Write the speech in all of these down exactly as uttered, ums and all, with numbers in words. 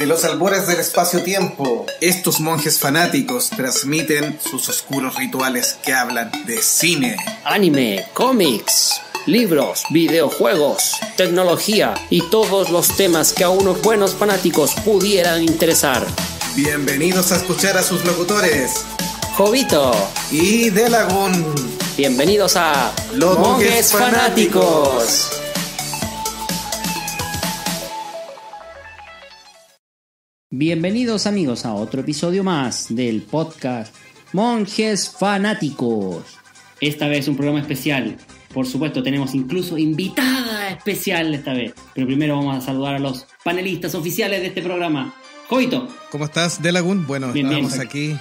de los albores del espacio-tiempo. Estos monjes fanáticos transmiten sus oscuros rituales que hablan de cine, anime, cómics, libros, videojuegos, tecnología y todos los temas que a unos buenos fanáticos pudieran interesar. Bienvenidos a escuchar a sus locutores, Jobito y Delagund. Bienvenidos a Los Monjes Fanáticos. Bienvenidos amigos a otro episodio más del podcast Monjes Fanáticos. Esta vez un programa especial. Por supuesto, tenemos incluso invitada especial esta vez. Pero primero vamos a saludar a los panelistas oficiales de este programa. Jovito, ¿cómo estás, Delagund? Bueno, bien, estamos bien, aquí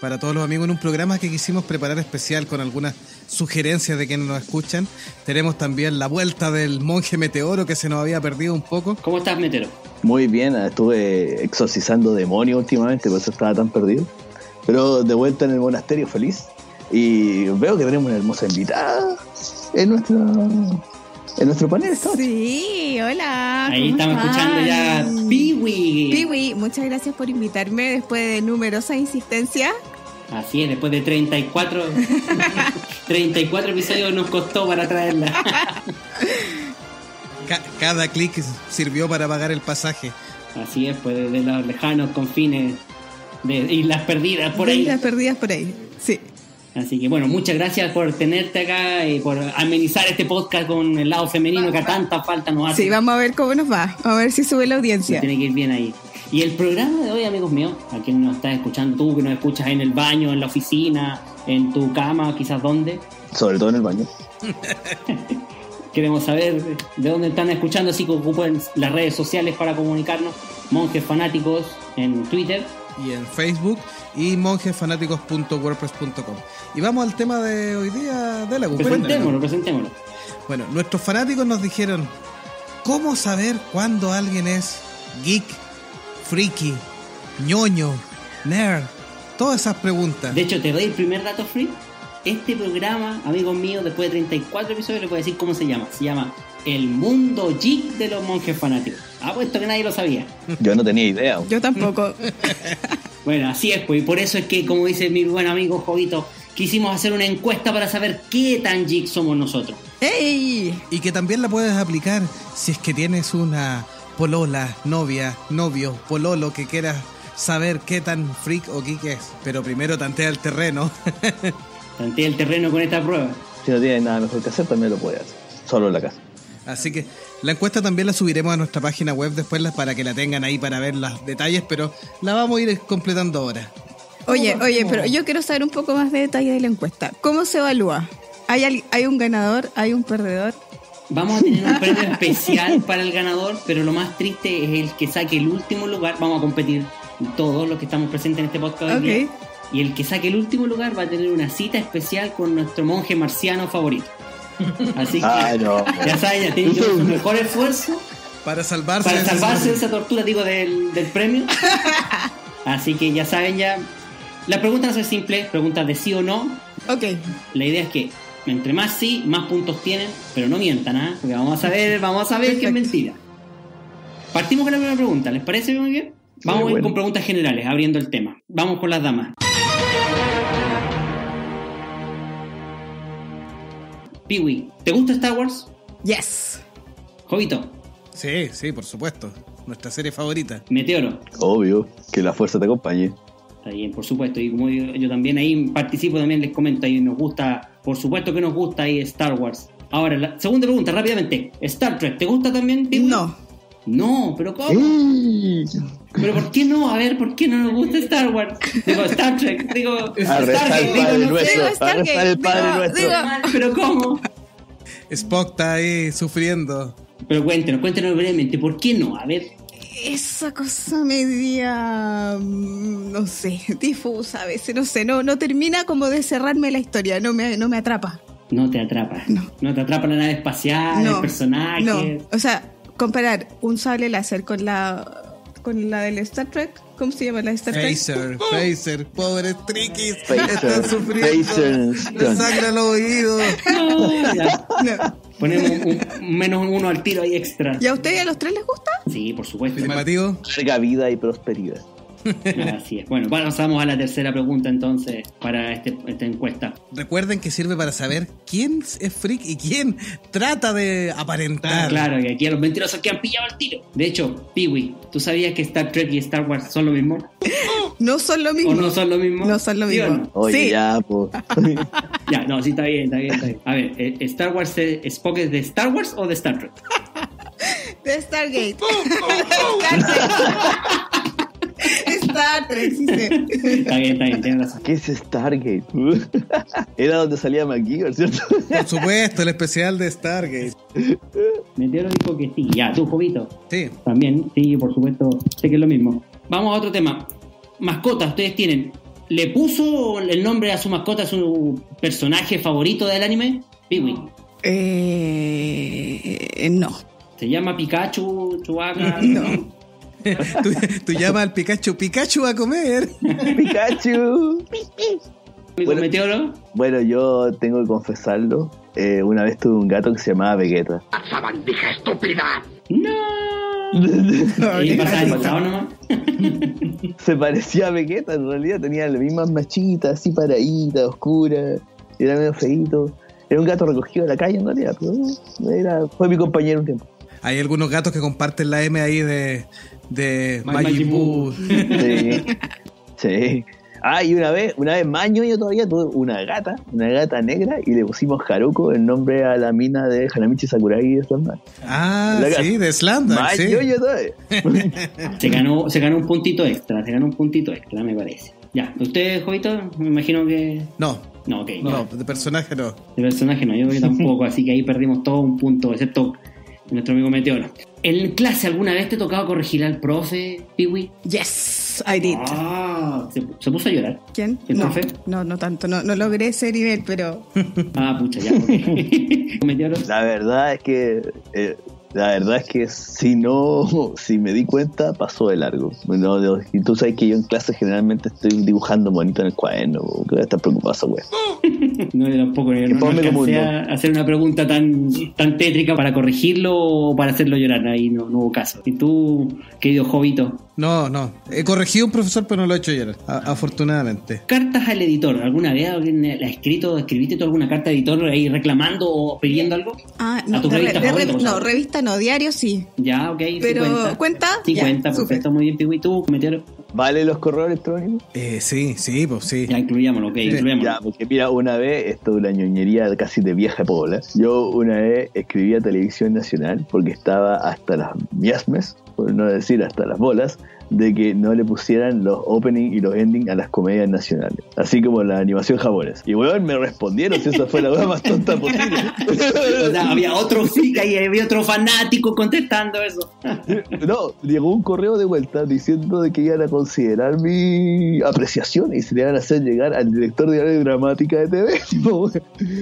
para todos los amigos en un programa que quisimos preparar especial con algunas sugerencias de quienes nos escuchan. Tenemos también la vuelta del monje Meteoro, que se nos había perdido un poco. ¿Cómo estás, Meteoro? Muy bien, estuve exorcizando demonios últimamente, por eso estaba tan perdido. Pero de vuelta en el monasterio, feliz. Y veo que tenemos una hermosa invitada en nuestro, en nuestro panel. Sí, hola. Ahí estamos escuchando ya Piwi. Piwi, muchas gracias por invitarme después de numerosa insistencia. Así es, después de treinta y cuatro episodios nos costó para traerla. Ca- cada clic sirvió para pagar el pasaje. Así es, pues desde los lejanos confines de Islas Perdidas por ahí. Islas Perdidas por ahí, sí. Así que bueno, muchas gracias por tenerte acá y por amenizar este podcast con el lado femenino que a tanta falta nos hace. Sí, vamos a ver cómo nos va, vamos a ver si sube la audiencia. Sí, tiene que ir bien ahí. Y el programa de hoy, amigos míos, a quien nos estás escuchando, tú que nos escuchas en el baño, en la oficina, en tu cama, quizás dónde. Sobre todo en el baño. Queremos saber de dónde están escuchando, así que ocupen las redes sociales para comunicarnos. Monjes Fanáticos en Twitter y en Facebook, y monjes fanáticos punto wordpress punto com. Y vamos al tema de hoy día, de la Presentémoslo, presentémoslo. Bueno, nuestros fanáticos nos dijeron: ¿cómo saber cuándo alguien es geek, friki, ñoño, nerd? Todas esas preguntas. De hecho, te doy el primer dato free. Este programa, amigos míos, después de treinta y cuatro episodios, les voy a decir cómo se llama. Se llama El Mundo Geek de los Monjes Fanáticos. Apuesto que nadie lo sabía. Yo no tenía idea. Yo tampoco. Bueno, así es, pues. Y por eso es que, como dice mi buen amigo Jovito, quisimos hacer una encuesta para saber qué tan geek somos nosotros. ¡Ey! Y que también la puedes aplicar si es que tienes una polola, novia, novio, pololo que quieras saber qué tan freak o geek es. Pero primero tantea el terreno. Tantea el terreno con esta prueba. Si no tienes nada mejor que hacer, también lo puedes hacer. Solo en la casa. Así que la encuesta también la subiremos a nuestra página web después para que la tengan ahí para ver los detalles, pero la vamos a ir completando ahora. Oye, oye, pero yo quiero saber un poco más de detalle de la encuesta. ¿Cómo se evalúa? ¿Hay, hay un ganador? ¿Hay un perdedor? Vamos a tener un premio especial para el ganador, pero lo más triste es el que saque el último lugar. Vamos a competir todos los que estamos presentes en este podcast. Okay. Y el que saque el último lugar va a tener una cita especial con nuestro monje marciano favorito. Así que ah, no. ya saben, ya tienen que hacer su mejor esfuerzo para salvarse, para salvarse de esa tortura, digo, del, del premio. Así que ya saben, ya las preguntas son simples, preguntas de sí o no. Ok. La idea es que entre más sí, más puntos tienen, pero no mientan, ¿ah? ¿eh? Porque vamos a saber, vamos a ver qué es mentira. Partimos con la primera pregunta, ¿les parece muy bien? Vamos muy bueno. a ir con preguntas generales, abriendo el tema. Vamos con las damas. Piwi, ¿te gusta Star Wars? Yes. Jovito. Sí, sí, por supuesto. Nuestra serie favorita. Meteoro. Obvio, que la fuerza te acompañe. Está bien, por supuesto. Y como yo, yo también ahí participo, también les comento ahí, nos gusta, por supuesto que nos gusta ahí Star Wars. Ahora, la segunda pregunta, rápidamente. Star Trek, ¿te gusta también, Piwi? No. No, pero ¿cómo? Sí. Pero ¿por qué no? A ver, ¿por qué no nos gusta Star Wars? Digo, Star Trek, digo, Stargate, digo, no sé, Stargate, el padre nuestro. Pero ¿cómo? Spock está ahí sufriendo. Pero cuéntenos, cuéntenos brevemente, ¿por qué no? A ver. Esa cosa media, no sé, difusa a veces, no sé, no, no termina como de cerrarme la historia, no me, no me atrapa. No te atrapa. No. No te atrapa la nave espacial, no, el personaje. No, o sea, comparar un sable láser con la con la del Star Trek, ¿cómo se llama la de Star Trek? Phaser, oh. Phaser, pobres triquis, están sufriendo, les sangra los oídos. No, no. Ponemos un, un menos uno al tiro ahí extra. ¿Y a ustedes a los tres les gusta? Sí, por supuesto. Afirmativo. Larga vida y prosperidad. Así es. Bueno, pasamos a la tercera pregunta entonces para este, esta encuesta. Recuerden que sirve para saber quién es freak y quién trata de aparentar. Ah, claro, que aquí a los mentirosos que han pillado el tiro. De hecho, Piwi, ¿tú sabías que Star Trek y Star Wars son lo mismo? No son lo mismo. ¿O no son lo mismo? No son lo mismo. ¿Sí o no? Oye, sí. Ya, pues. Ya, no, sí, está bien, está bien, está bien. A ver, eh, ¿Star Wars eh, Spock es de Star Wars o de Star Trek? De Stargate. Stargate. Star Trek, sí sé. Está bien, está bien, tienes razón. ¿Qué es Stargate? Era donde salía MacGyver, ¿cierto? Por supuesto, el especial de Stargate. Meteoro dijo que sí. Ya, tú, Jobito. Sí. También, sí, por supuesto, sé que es lo mismo. Vamos a otro tema. Mascotas, ¿ustedes tienen? ¿Le puso el nombre a su mascota, a su personaje favorito del anime? Piwi. Eh... No. ¿Se llama Pikachu, Chuaca? No. Tú, tú llamas al Pikachu, Pikachu a comer. Pikachu. Bueno, Meteoro. Bueno, yo tengo que confesarlo. Eh, una vez tuve un gato que se llamaba Vegeta. ¡Esa bandija estúpida! ¡No! ¿Y pasaba nomás? Se parecía a Vegeta, en realidad tenía las mismas machitas, así paradita, oscura. Era medio feíto. Era un gato recogido de la calle, en realidad. Pero era, fue mi compañero un tiempo. Hay algunos gatos que comparten la M ahí de... de Magic. Sí, sí. Ah, y una vez, una vez más yo todavía tuve una gata, una gata negra, y le pusimos Haruko, el nombre a la mina de Hanamichi Sakuragi de Slamdan. Ah, la sí, gata. De Slamdan, sí. Yo todavía. Se ganó, se ganó un puntito extra, se ganó un puntito extra, me parece. Ya, ¿usted, Jovito? Me imagino que... No. No, ok. No, ya. De personaje no. De personaje no, yo creo que tampoco, así que ahí perdimos todo un punto, excepto nuestro amigo Meteoro. ¿En clase alguna vez te tocaba corregir al profe, Piwi? Yes, I did. Ah, ¿se, se puso a llorar? ¿Quién? ¿El no, profe? No, no tanto. No, no logré ese nivel, pero... Ah, pucha, ya. Okay. La verdad es que... Eh, la verdad es que si no... Si me di cuenta, pasó de largo. No, no, y tú sabes que yo en clase generalmente estoy dibujando bonito en el cuaderno. Creo que estás preocupado esa wea. No, yo tampoco, yo no, no alcancé a hacer una pregunta tan, tan tétrica para corregirlo o para hacerlo llorar. Ahí no, no hubo caso. ¿Y tú, querido Jovito? No, no. He corregido a un profesor, pero no lo he hecho llorar, a, afortunadamente. ¿Cartas al editor? ¿Alguna vez la has escrito? ¿Escribiste tú alguna carta al editor ahí reclamando o pidiendo algo? Ah, no, ¿a tu revista re, favorita, re, no, revista no, diario sí. Ya, ok. Pero, sí ¿cuenta? ¿Cuenta? Sí, ya, cuenta, perfecto, super. Muy bien, Piwi. ¿Tú, Meteoro? ¿Vale los correos electrónicos? Eh, sí, sí, pues sí. Ya, incluyámoslo, ok, sí. Incluyámoslo. Ya, porque mira, una vez, esto es una ñoñería casi de vieja pobla. Yo una vez escribí a Televisión Nacional porque estaba hasta las miasmes, por no decir hasta las bolas, de que no le pusieran los opening y los ending a las comedias nacionales, así como la animación japonesa. Y weón, me respondieron si esa fue la weá más tonta posible. O sea, había otro fica y había otro fanático contestando eso. No, llegó un correo de vuelta diciendo de que iban a considerar mi apreciación y se le iban a hacer llegar al director de área dramática de T V. Tipo,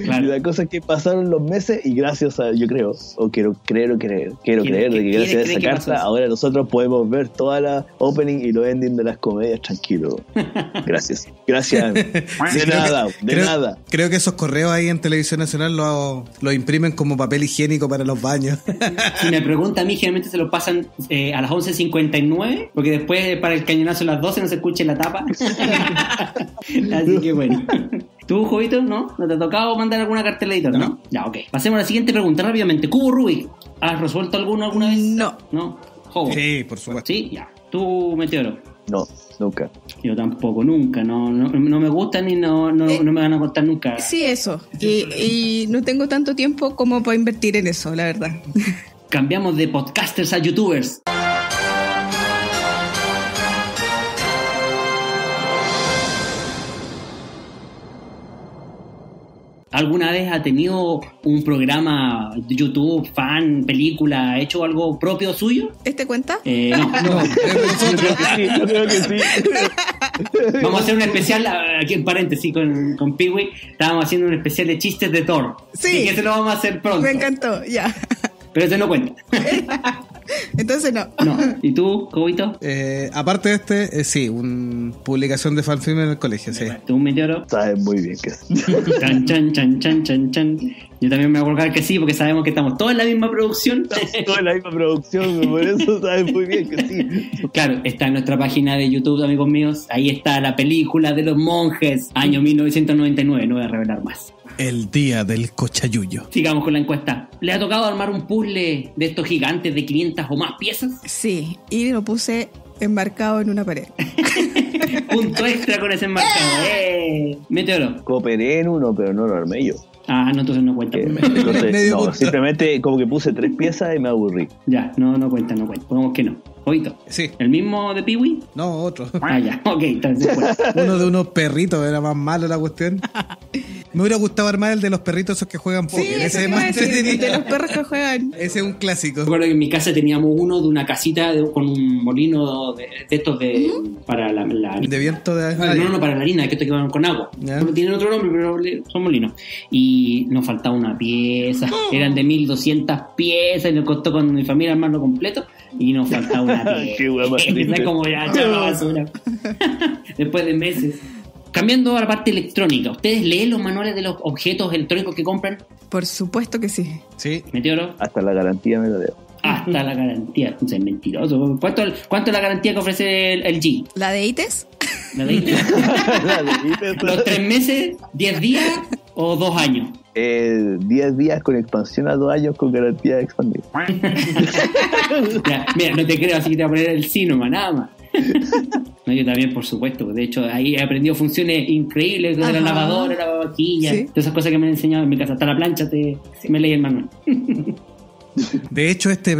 claro. Y la cosa es que pasaron los meses y gracias a, yo creo, o quiero creer o creer, quiero creer de que gracias a esa carta ahora nosotros podemos ver toda la opening y los ending de las comedias, tranquilo. Gracias. Gracias. De nada, que, de creo, nada. Creo que esos correos ahí en Televisión Nacional los lo imprimen como papel higiénico para los baños. Si me pregunta a mí, generalmente se los pasan eh, a las once cincuenta y nueve, porque después para el cañonazo a las doce no se escuche la tapa. Así que bueno. ¿Tú, Jovito, no? ¿No te ha tocado mandar alguna carta al editor, no? ¿No? Ya, ok. Pasemos a la siguiente pregunta rápidamente. ¿Cubo Rubik? ¿Has resuelto alguno alguna vez? No. ¿No? ¿Jobo? Sí, por supuesto. Sí, ya. ¿Tú, Meteoro? No, nunca. Yo tampoco, nunca. No, no, no me gustan y no, no, eh, no me van a contar nunca. Sí, eso. Y, y no tengo tanto tiempo como para invertir en eso, la verdad. Cambiamos de podcasters a youtubers. ¿Alguna vez ha tenido un programa de YouTube, fan, película, hecho algo propio suyo? ¿Este cuenta? Eh, no, no. Yo creo que sí, yo creo que sí. Vamos a hacer un especial, aquí en paréntesis, con, con Piwi. Estábamos haciendo un especial de chistes de Thor. Sí. Y que se lo vamos a hacer pronto. Me encantó, ya. Yeah. Pero eso no cuenta. Entonces no. No. ¿Y tú, Jobito? Eh, aparte de este, eh, sí, una publicación de fanfilm en el colegio, sí. ¿Tú, Meteoro? Sabes muy bien que sí. Chan, chan, chan, chan, chan, chan. Yo también me voy a colocar que sí, porque sabemos que estamos todos en la misma producción. Estamos todos en la misma producción, por eso sabes muy bien que sí. Claro, está en nuestra página de YouTube, amigos míos. Ahí está la película de Los Monjes, año mil novecientos noventa y nueve. No voy a revelar más. El día del cochayuyo. Sigamos con la encuesta. ¿Le ha tocado armar un puzzle de estos gigantes de quinientas o más piezas? Sí, y lo puse enmarcado en una pared. Punto extra con ese enmarcado. ¡Eh! Meteoro. Cooperé en uno, pero no lo armé yo. Ah, no, entonces no cuenta. Eh, entonces, no, simplemente como que puse tres piezas y me aburrí. Ya, no, no cuenta, no cuenta. Pongamos que no. Jobito. Sí. ¿El mismo de Piwi? No, otro. Ah, ya, ok, entonces uno de unos perritos, era más malo la cuestión. Me hubiera gustado armar el de los perritos esos que juegan póker. Sí, ese es más decir, de los perros que juegan. Ese es un clásico. Recuerdo que en mi casa teníamos uno de una casita de, con un molino de, de estos de ¿Mm? Para la, la harina. De viento de harina. No, no, para la harina, que estos que van con agua. Yeah. Tienen otro nombre, pero son molinos. Y nos faltaba una pieza. Oh. Eran de mil doscientas piezas y nos costó con mi familia armarlo completo. Y nos faltaba una pieza. Qué hueva. Está como ya echar la basura. Después de meses. Cambiando a la parte electrónica, ¿ustedes leen los manuales de los objetos electrónicos que compran? Por supuesto que sí. Sí. ¿Meteoro? Hasta la garantía me lo debo. Hasta la garantía. Entonces es mentiroso. ¿Cuánto, cuánto es la garantía que ofrece el, el G? ¿La de I T E S? ¿La de I T E S? ¿Los tres meses, diez días o dos años? Eh, diez días con expansión a dos años con garantía de expandir. Ya, mira, no te creo, así que te voy a poner el sí nomás, nada más. No, yo también, por supuesto. De hecho, ahí he aprendido funciones increíbles de la lavadora, la lavavajilla, ¿sí? Todas esas cosas que me han enseñado en mi casa. Hasta la plancha te, me leí el manual. De hecho, este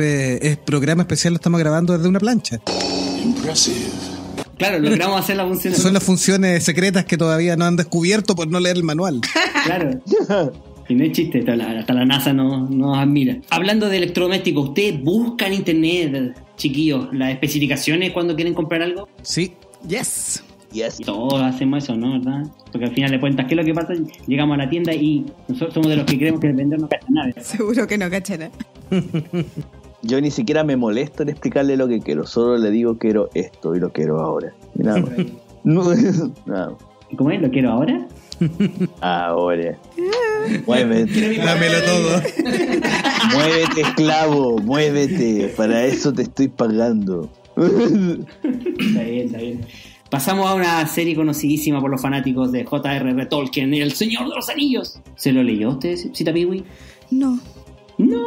es programa especial lo estamos grabando desde una plancha. Impressive. Claro, logramos hacer las funciones. Son las funciones secretas que todavía no han descubierto por no leer el manual. Claro. Y no es chiste, hasta la, hasta la NASA nos no admira. Hablando de electrodomésticos, ¿ustedes buscan internet, chiquillos, las especificaciones cuando quieren comprar algo? Sí. Yes. Yes. Todos hacemos eso, ¿no? ¿Verdad? Porque al final de cuentas, ¿qué es lo que pasa? Llegamos a la tienda y nosotros somos de los que creemos que el vendedor no cacha nada. Seguro que no cacha nada. Yo ni siquiera me molesto en explicarle lo que quiero. Solo le digo quiero esto y lo quiero ahora. Y nada más. No, nada más. ¿Cómo es? ¿Lo quiero ahora? Ahora. Muévete. Dámelo todo. Muévete, esclavo. Muévete. Para eso te estoy pagando. Está bien, está bien. Pasamos a una serie conocidísima por los fanáticos de J R R Tolkien, El Señor de los Anillos. ¿Se lo leyó usted, Cita Piwi? No. No,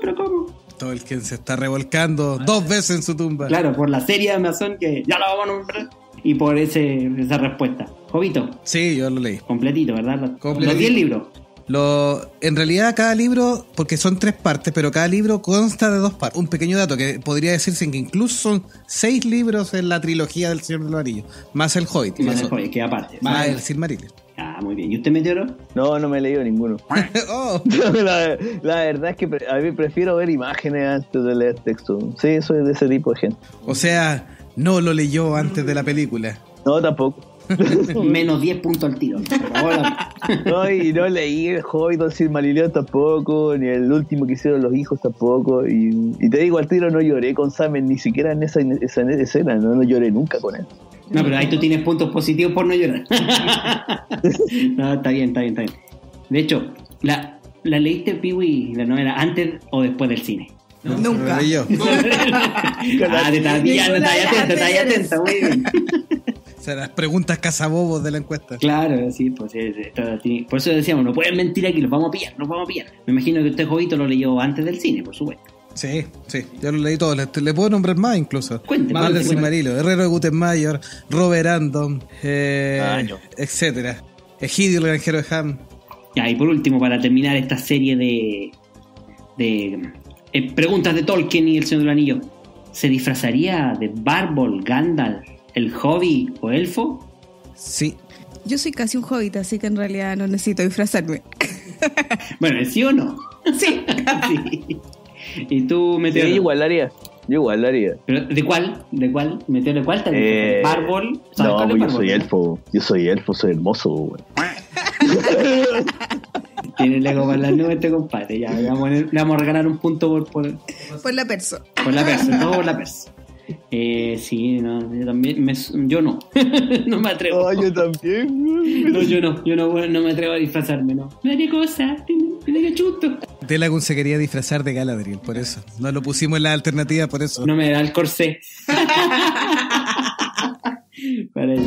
pero ¿cómo? Tolkien se está revolcando ah, dos veces en su tumba. Claro, por la serie de Amazon que ya la vamos a nombrar. Y por ese, esa respuesta. Jobito. Sí, yo lo leí. Completito, ¿verdad? Completito. Los diez libros. Lo, en realidad cada libro, porque son tres partes, pero cada libro consta de dos partes. Un pequeño dato que podría decirse que incluso son seis libros en la trilogía del Señor de los Anillos. Más el Hobbit. Más el son. Hobbit, que aparte. Más el Silmarillion. Ah, muy bien. ¿Y usted, Meteoro? No, no me he leído ninguno. Oh. la, la verdad es que a mí prefiero ver imágenes antes de leer texto. Sí, soy de ese tipo de gente. O sea, no lo leyó antes de la película. No, tampoco. Menos diez puntos al tiro. No, y no leí el Hobbit, el Silmarillion tampoco, ni el último que hicieron los hijos tampoco. Y, y te digo al tiro, no lloré con Samen ni siquiera en esa, en esa escena, no, no lloré nunca con él. No, pero ahí tú tienes puntos positivos por no llorar. No, está bien, está bien, está bien. De hecho, ¿la, la leíste, Piwi, la novela, antes o después del cine? No, nunca. No yo. Ah, te estás atento, te atento, muy bien. O sea, las preguntas cazabobos de la encuesta. Claro, sí, pues sí, sí. Por eso decíamos, no pueden mentir aquí, los vamos a pillar, los vamos a pillar. Me imagino que usted, Jobito, lo leyó antes del cine, por supuesto. Sí, sí, yo lo leí todo. Le, le puedo nombrar más incluso. Cuente, más del Silmarillion, Herrero de Gutenmayor, Robert Andon, eh, etcétera. Egidio el Granjero de Ham. Ya, y por último, para terminar esta serie de, de eh, preguntas de Tolkien y el Señor del Anillo, ¿se disfrazaría de Bárbol, Gandalf, el hobby o elfo? Sí. Yo soy casi un hobbit, así que en realidad no necesito disfrazarme. Bueno, ¿sí o no? Sí. Sí. ¿Y tú, Meteoro? Sí, igual haría. Yo igual haría. ¿Pero de cuál? ¿De cuál? ¿Meteoro de cuál? Eh, ¿Bárbol? No, cuál es yo Bárbol? Soy elfo. Yo soy elfo, soy hermoso. Tiene la copa en las nubes, te compate. Ya, le vamos, vamos a regalar un punto por, por, por la perso. Por la perso, todo por la perso. Eh, sí, no, yo también. Me, yo no. No me atrevo. Oh, yo también. No, yo no. Yo no, no me atrevo a disfrazarme, no. Me haré cosa. Tiene chuto. Delagund se quería disfrazar de Galadriel, por eso. No lo pusimos en la alternativa, por eso. No me da el corsé. Para eso.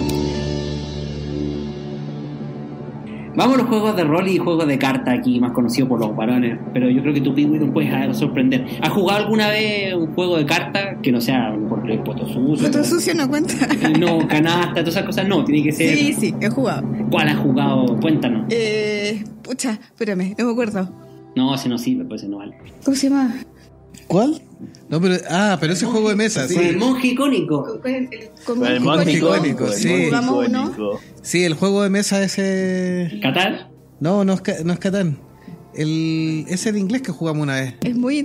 Vamos a los juegos de rol y juegos de carta aquí, más conocidos por los varones. Pero yo creo que tú, Piwi, nos puedes sorprender. ¿Has jugado alguna vez un juego de carta que no sea por el poto sucio? Poto sucio no cuenta. No, canasta, todas esas cosas no, tiene que ser. Sí, sí, he jugado. ¿Cuál has jugado? Cuéntanos. Eh, pucha, espérame, no me acuerdo. No, ese no sirve, pues ese no vale. ¿Cómo se llama? ¿Cuál? No, pero, ah, pero ese juego de mesa, sí. El monje icónico. El monje icónico, sí. ¿Jugamos uno? Sí, el juego de mesa ese. ¿Catán? No, no es, no es Catán. El ese de inglés que jugamos una vez. Es muy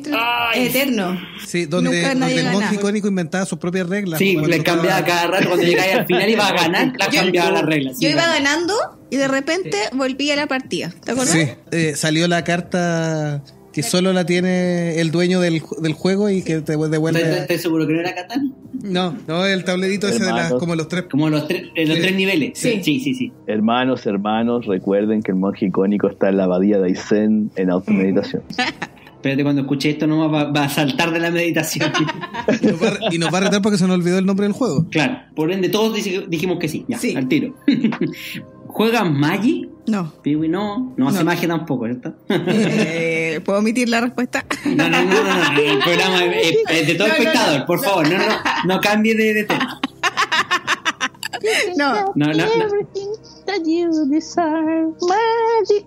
eterno. Sí, donde, donde el monje icónico inventaba sus propias reglas. Sí, le cambiaba cada rato cuando llegaba al final iba a ganar, la cambiaba las reglas. Yo iba ganando y de repente volví a la partida. ¿Te acuerdas? Sí, eh, salió la carta. Que solo la tiene el dueño del, del juego y que te devuelve. ¿Estás te, te seguro que no era Catán? No, no, el tablerito hermanos, ese de las, como los tres. Como los, tre, eh, los sí. tres niveles. Sí. sí, sí, sí. Hermanos, hermanos, recuerden que el monje icónico está en la abadía de Aysén en automeditación. Espérate, cuando escuche esto nomás va, va a saltar de la meditación. y, nos va, y nos va a retar porque se nos olvidó el nombre del juego. Claro, por ende todos dijimos que sí, ya, sí. Al tiro. ¿Juegan Magic? No. Piwi no. No hace no. magia tampoco, ¿verdad? Eh, ¿Puedo omitir la respuesta? No, no, no, no. no, no. El programa es, es de todo no, espectador, no, no, por no. favor. No, no, no cambie de, de tema. No. No, no, no.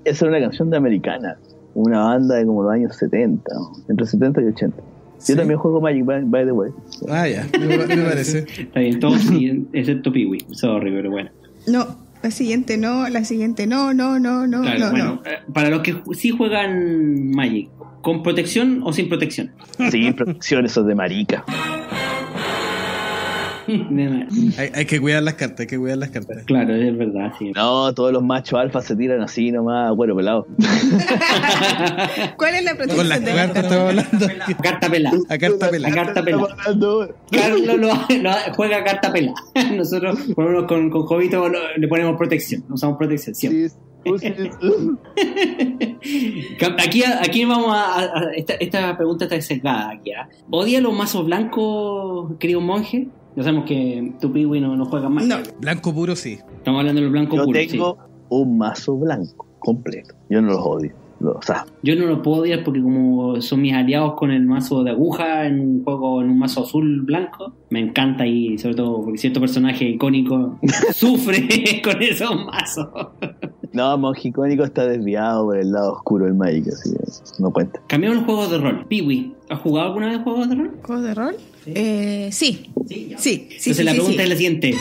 Esa era una canción de Americana. Una banda de como los años setenta. Entre setenta y ochenta. Yo sí. también juego Magic, by, by the way. Ah, ya. Yeah. Me, me parece. Está bien, todos siguen, excepto Piwi. Sorry, pero bueno. No. La siguiente no, la siguiente no, no, no, no, claro, no, bueno, no. Para los que sí juegan Magic, ¿con protección o sin protección? Sin protección, eso es de marica. hay, hay que cuidar las cartas, hay que cuidar las cartas. Claro, es verdad, sí. No, todos los machos alfa se tiran así nomás, bueno, pelado. ¿Cuál es la protección? Con las cartas estamos hablando. A carta pelada. A carta pelada. A carta pelada. Carlos lo, lo, juega a carta pelada. Nosotros, por lo menos con, con Jobito, lo, le ponemos protección. Usamos protección siempre. Sí. aquí, aquí vamos a, a esta, esta pregunta está sesgada aquí, ¿eh? ¿Odia los mazos blancos, querido monje? Ya sabemos que tu Piwi no, no juega más. No, blanco puro sí. Estamos hablando de los blancos puros. Yo tengo sí. un mazo blanco completo. Yo no los odio. Lo, o sea. Yo no los puedo odiar porque, como son mis aliados con el mazo de aguja en un juego, en un mazo azul blanco, me encanta y, sobre todo, porque cierto personaje icónico sufre con esos mazos. No, monje icónico está desviado por el lado oscuro del Magic, así que no cuenta. Cambiamos los juegos de rol. Piwi, ¿has jugado alguna vez juegos de rol? ¿Juegos de rol? Sí. Eh, sí. Sí, sí. Entonces sí, la sí, pregunta sí. es la siguiente.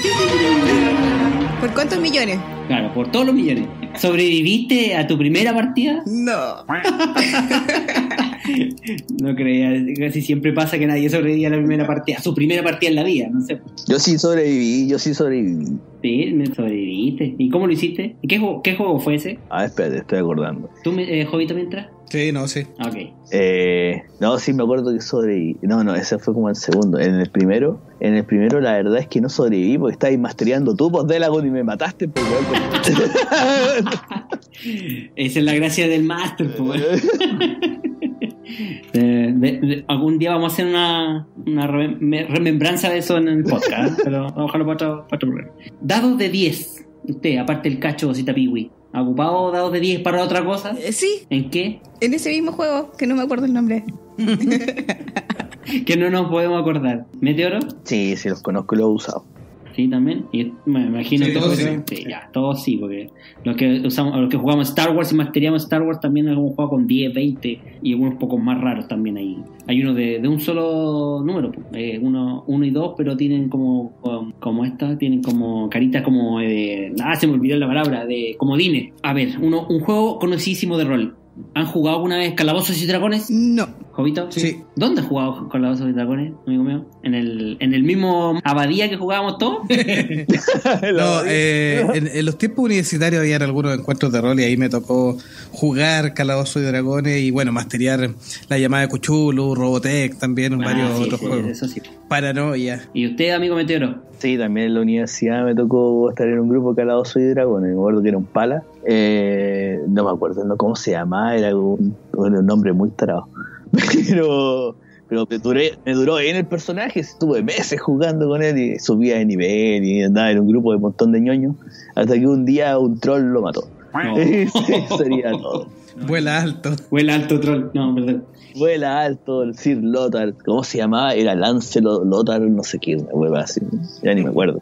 ¿Por cuántos millones? Claro, por todos los millones. ¿Sobreviviste a tu primera partida? No. No creía, casi siempre pasa que nadie sobrevive a la primera partida, a su primera partida en la vida, no sé. Yo sí sobreviví, yo sí sobreviví. Sí, me sobreviviste. ¿Y cómo lo hiciste? ¿Y qué juego, qué juego fue ese? Ah, espérate, estoy acordando. ¿Tú, eh, Jovito, mientras? Sí, no, sí. Ok. Eh, no, sí, me acuerdo que sobreviví. No, no, ese fue como el segundo. En el primero, en el primero la verdad es que no sobreviví porque estabas mastereando tubos de Delagund y me mataste. Por Esa es la gracia del máster, pues. De, de, de, algún día vamos a hacer una, una remem- remembranza de eso en el podcast, ¿eh? Pero ojalá para otro, para otro programa. Dados de diez. Usted, aparte el cacho, cita Piwi, ¿ha ocupado dados de diez para otra cosa? Eh, sí. ¿En qué? En ese mismo juego, que no me acuerdo el nombre. Que no nos podemos acordar. ¿Meteoro? Sí, sí, los conozco y los he usado. Sí, también. Y me imagino sí, todos, todos sí. Ya, todos sí, porque los que usamos, los que jugamos Star Wars y masteríamos Star Wars también hemos jugado con diez, veinte y algunos pocos más raros también ahí. Hay uno de, de un solo número, eh, uno, uno y dos, pero tienen como como, como estas, tienen como caritas como eh, ah, se me olvidó la palabra, de comodines. A ver, uno, un juego conocidísimo de rol. ¿Han jugado alguna vez Calabozos y Dragones? No. ¿Jobito? Sí. sí. ¿Dónde jugabas con los Calabozos y Dragones, amigo mío? ¿En el, en el mismo abadía que jugábamos todos? No, eh, en, en los tiempos universitarios había algunos encuentros de rol y ahí me tocó jugar Calabozos y Dragones y, bueno, masterear la llamada de Cthulhu, Robotech también, ah, varios sí, otros sí, juegos. Eso sí. Paranoia. ¿Y usted, amigo Meteoro? Sí, también en la universidad me tocó estar en un grupo Calabozos y Dragones. Me acuerdo que era un pala. Eh, no me acuerdo no cómo se llamaba, era un, un nombre muy tarado. Pero, pero me, duré, me duró en el personaje, estuve meses jugando con él y subía de nivel y andaba en un grupo de un montón de ñoños. Hasta que un día un troll lo mató. No. Sería todo. No. Vuela alto. Vuela alto, troll. No, perdón. Vuela alto, el Sir Lothar. ¿Cómo se llamaba? Era Lancelot, Lothar, no sé qué, una hueva así. Ya ni me acuerdo.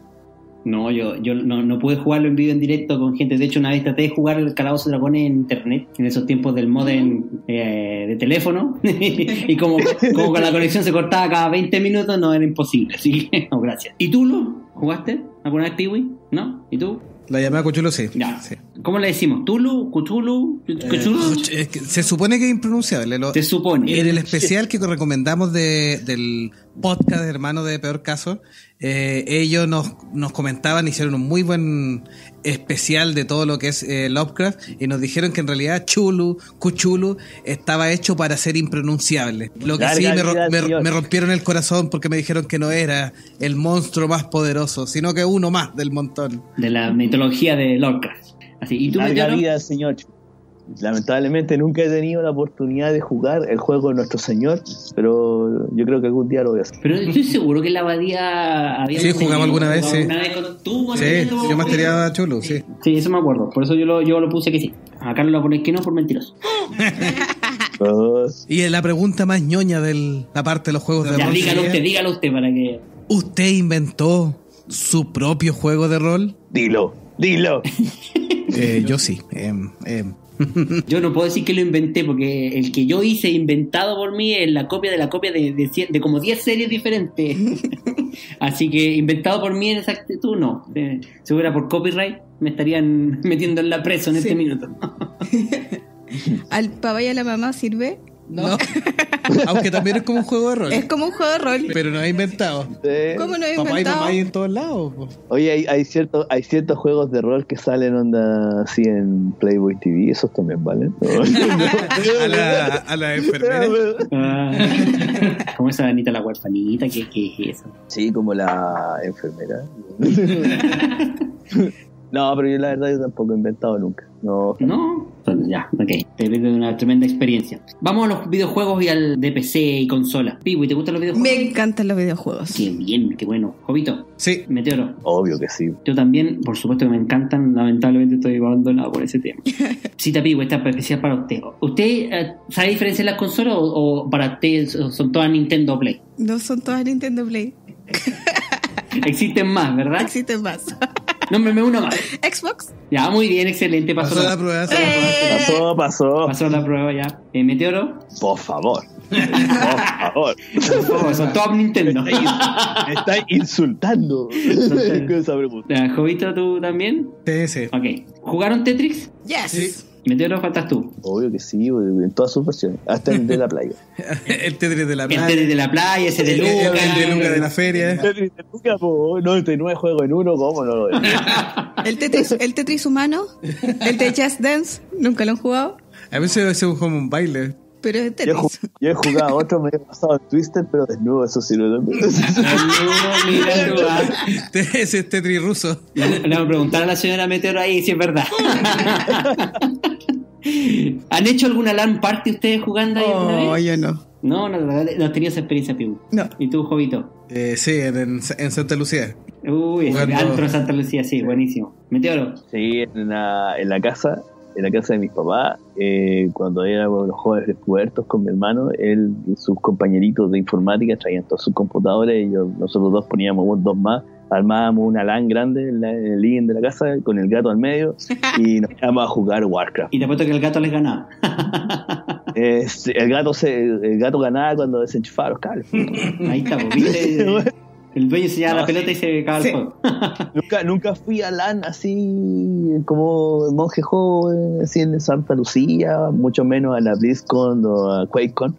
No, yo yo no, no pude jugarlo en vivo en directo con gente. De hecho, una vez traté de jugar el Calabozos y Dragones en internet, en esos tiempos del modem eh, de teléfono. Y como, como con la conexión se cortaba cada veinte minutos, no era imposible. Así que, no, gracias. ¿Y tú, Lu? ¿Jugaste alguna vez Piwi? ¿No? ¿Y tú? La llamada Cthulhu, sí. sí. ¿Cómo le decimos? ¿Tulu? ¿Cthulhu? ¿Cthulhu? Eh, es que se supone que es impronunciable. Lo, se supone. En el especial que recomendamos de, del podcast Hermano de Peor Caso, eh, ellos nos, nos comentaban, hicieron un muy buen especial de todo lo que es eh, Lovecraft y nos dijeron que en realidad Chulu, Cthulhu estaba hecho para ser impronunciable. Lo que sí me, ro- me, me rompieron el corazón porque me dijeron que no era el monstruo más poderoso, sino que uno más del montón. De la mitología de Lovecraft. Así, ¿y tú, Larga vida, señor. Lamentablemente nunca he tenido la oportunidad de jugar el juego de nuestro señor, pero yo creo que algún día lo voy a hacer. Pero estoy seguro que en la abadía había... Sí, jugamos alguna vez, sí. Una vez con tú, sí, yo mastereaba Chulu, sí. Sí, eso me acuerdo. Por eso yo lo, yo lo puse que sí. Acá no lo ponéis que no por mentiroso. Y la pregunta más ñoña de la parte de los juegos de rol. Ya, dígalo usted, dígalo usted para que... ¿Usted inventó su propio juego de rol? Dilo, dilo. Eh, yo sí. Eh, eh. Yo no puedo decir que lo inventé, porque el que yo hice inventado por mí es la copia de la copia de, de, cien, de como diez series diferentes. Así que inventado por mí en exactitud, no. Eh, si fuera por copyright, me estarían metiendo en la presa en sí. Este minuto. ¿Al papá y a la mamá sirve? No. no. Aunque también es como un juego de rol. Es como un juego de rol. Pero no es inventado. Sí. ¿Cómo no es inventado? Papá y mamá hay en todos lados. Po. Oye, hay, hay, cierto, hay ciertos juegos de rol que salen onda así en Playboy T V. Esos también valen. No. a, la, a la enfermera. Ah, como esa Anita la huerfanita. ¿Qué, qué es eso? Sí, como la enfermera. No, pero yo la verdad yo tampoco he inventado nunca. No, no, pues ya, ok. Te veo de una tremenda experiencia. Vamos a los videojuegos y al de P C y consola. Piwi, ¿te gustan los videojuegos? Me encantan los videojuegos. Qué bien, qué bueno. ¿Jobito? Sí. ¿Meteoro? Obvio que sí. Yo también, por supuesto que me encantan. Lamentablemente estoy abandonado por ese tema. Cita Piwi, esta especial para usted. ¿Usted eh, sabe diferenciar las consolas o, o para usted son todas Nintendo Play? No, son todas Nintendo Play. Existen más, ¿verdad? Existen más. Nómbreme uno más. Xbox. Ya, muy bien, excelente. Pasó, pasó la, la prueba. Eh. Pasó, pasó. Pasó la prueba ya. ¿Eh, Meteoro? Por favor. Por favor. Por favor, son top Nintendo. Me estáis insultando. ¿Te ¿Jovito tú también? Sí, sí. Ok. ¿Jugaron Tetris? Yes. Sí. Meteoro, faltas tú. Obvio que sí, en todas sus versiones. Hasta el de la playa. El Tetris de la playa. El Tetris de la playa, ese de Luca. El de Luca de la feria. El Tetris de Luca, po, noventa y nueve juegos en uno, ¿cómo no lo es? El Tetris, el Tetris humano, el de Just Dance, ¿nunca lo han jugado? A veces es como un baile. Pero es Tetris. Yo, yo he jugado otro, me he pasado en Twister, pero desnudo, eso sí lo he Desnudo, ese es Tetris ruso. Le vamos a preguntar a la señora Meteoro ahí si es verdad. ¿Han hecho alguna LAN party ustedes jugando ahí alguna vez? No, yo no. No, no, no, no tenías experiencia, Pibu. No. ¿Y tú, Jobito? Eh, sí, en, en Santa Lucía. Uy, jugando... el antro de Santa Lucía, sí, buenísimo. ¿Meteoro? Sí, en la, en la casa... en la casa de mis papás, eh, cuando éramos los jóvenes puertos con mi hermano, él y sus compañeritos de informática traían todos sus computadores y yo, nosotros dos poníamos dos más, armábamos una LAN grande en, la, en el living de la casa con el gato al medio y nos íbamos a jugar Warcraft. Y te apuesto que el gato les ganaba. eh, el, gato se, el gato ganaba cuando desenchufaba los cables. Ahí está, ¿viste? El dueño se llevaba no, la pelota y se cagaba el juego. Nunca, nunca fui a LAN así como monje joven, así en Santa Lucía, mucho menos a la BlizzCon o a QuakeCon,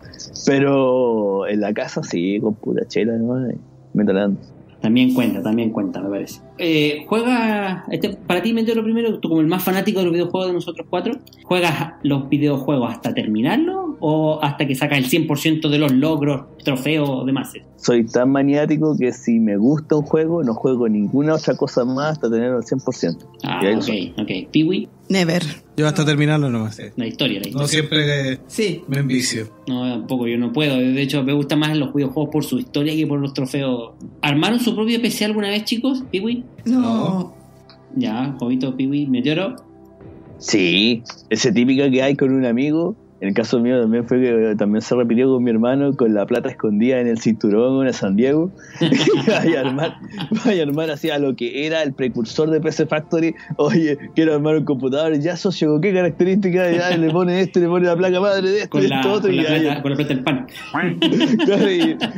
pero en la casa sí, con pura chela, ¿no? Me talando. También cuenta, también cuenta, me parece. Eh, juega, este, para ti, Meteoro, primero, tú como el más fanático de los videojuegos de nosotros cuatro, ¿juegas los videojuegos hasta terminarlo o hasta que sacas el cien por ciento de los logros, trofeos, demás? Soy tan maniático que si me gusta un juego, no juego ninguna otra cosa más hasta tenerlo al cien por ciento. Ah, ok, soy. ok. ¿Piwi? Never. Yo hasta terminarlo nomás. La historia, la historia. No siempre que sí. me envicio. No, tampoco, yo no puedo. De hecho, me gustan más los videojuegos por su historia que por los trofeos. ¿Armaron su propio P C alguna vez, chicos? ¿Piwi? No. no. Ya, Jobito, Piwi, Meteoro. Sí, esa típica que hay con un amigo. En el caso mío también fue que también se repitió con mi hermano, con la plata escondida en el cinturón en San Diego. Vaya a armar, vaya a armar así a lo que era el precursor de P C Factory. Oye, quiero armar un computador, ya socio, ¿qué características? Ya le pone este, le pone la placa madre de este, esto, otro. Con, y la plata, con la plata del pan. Claro, y,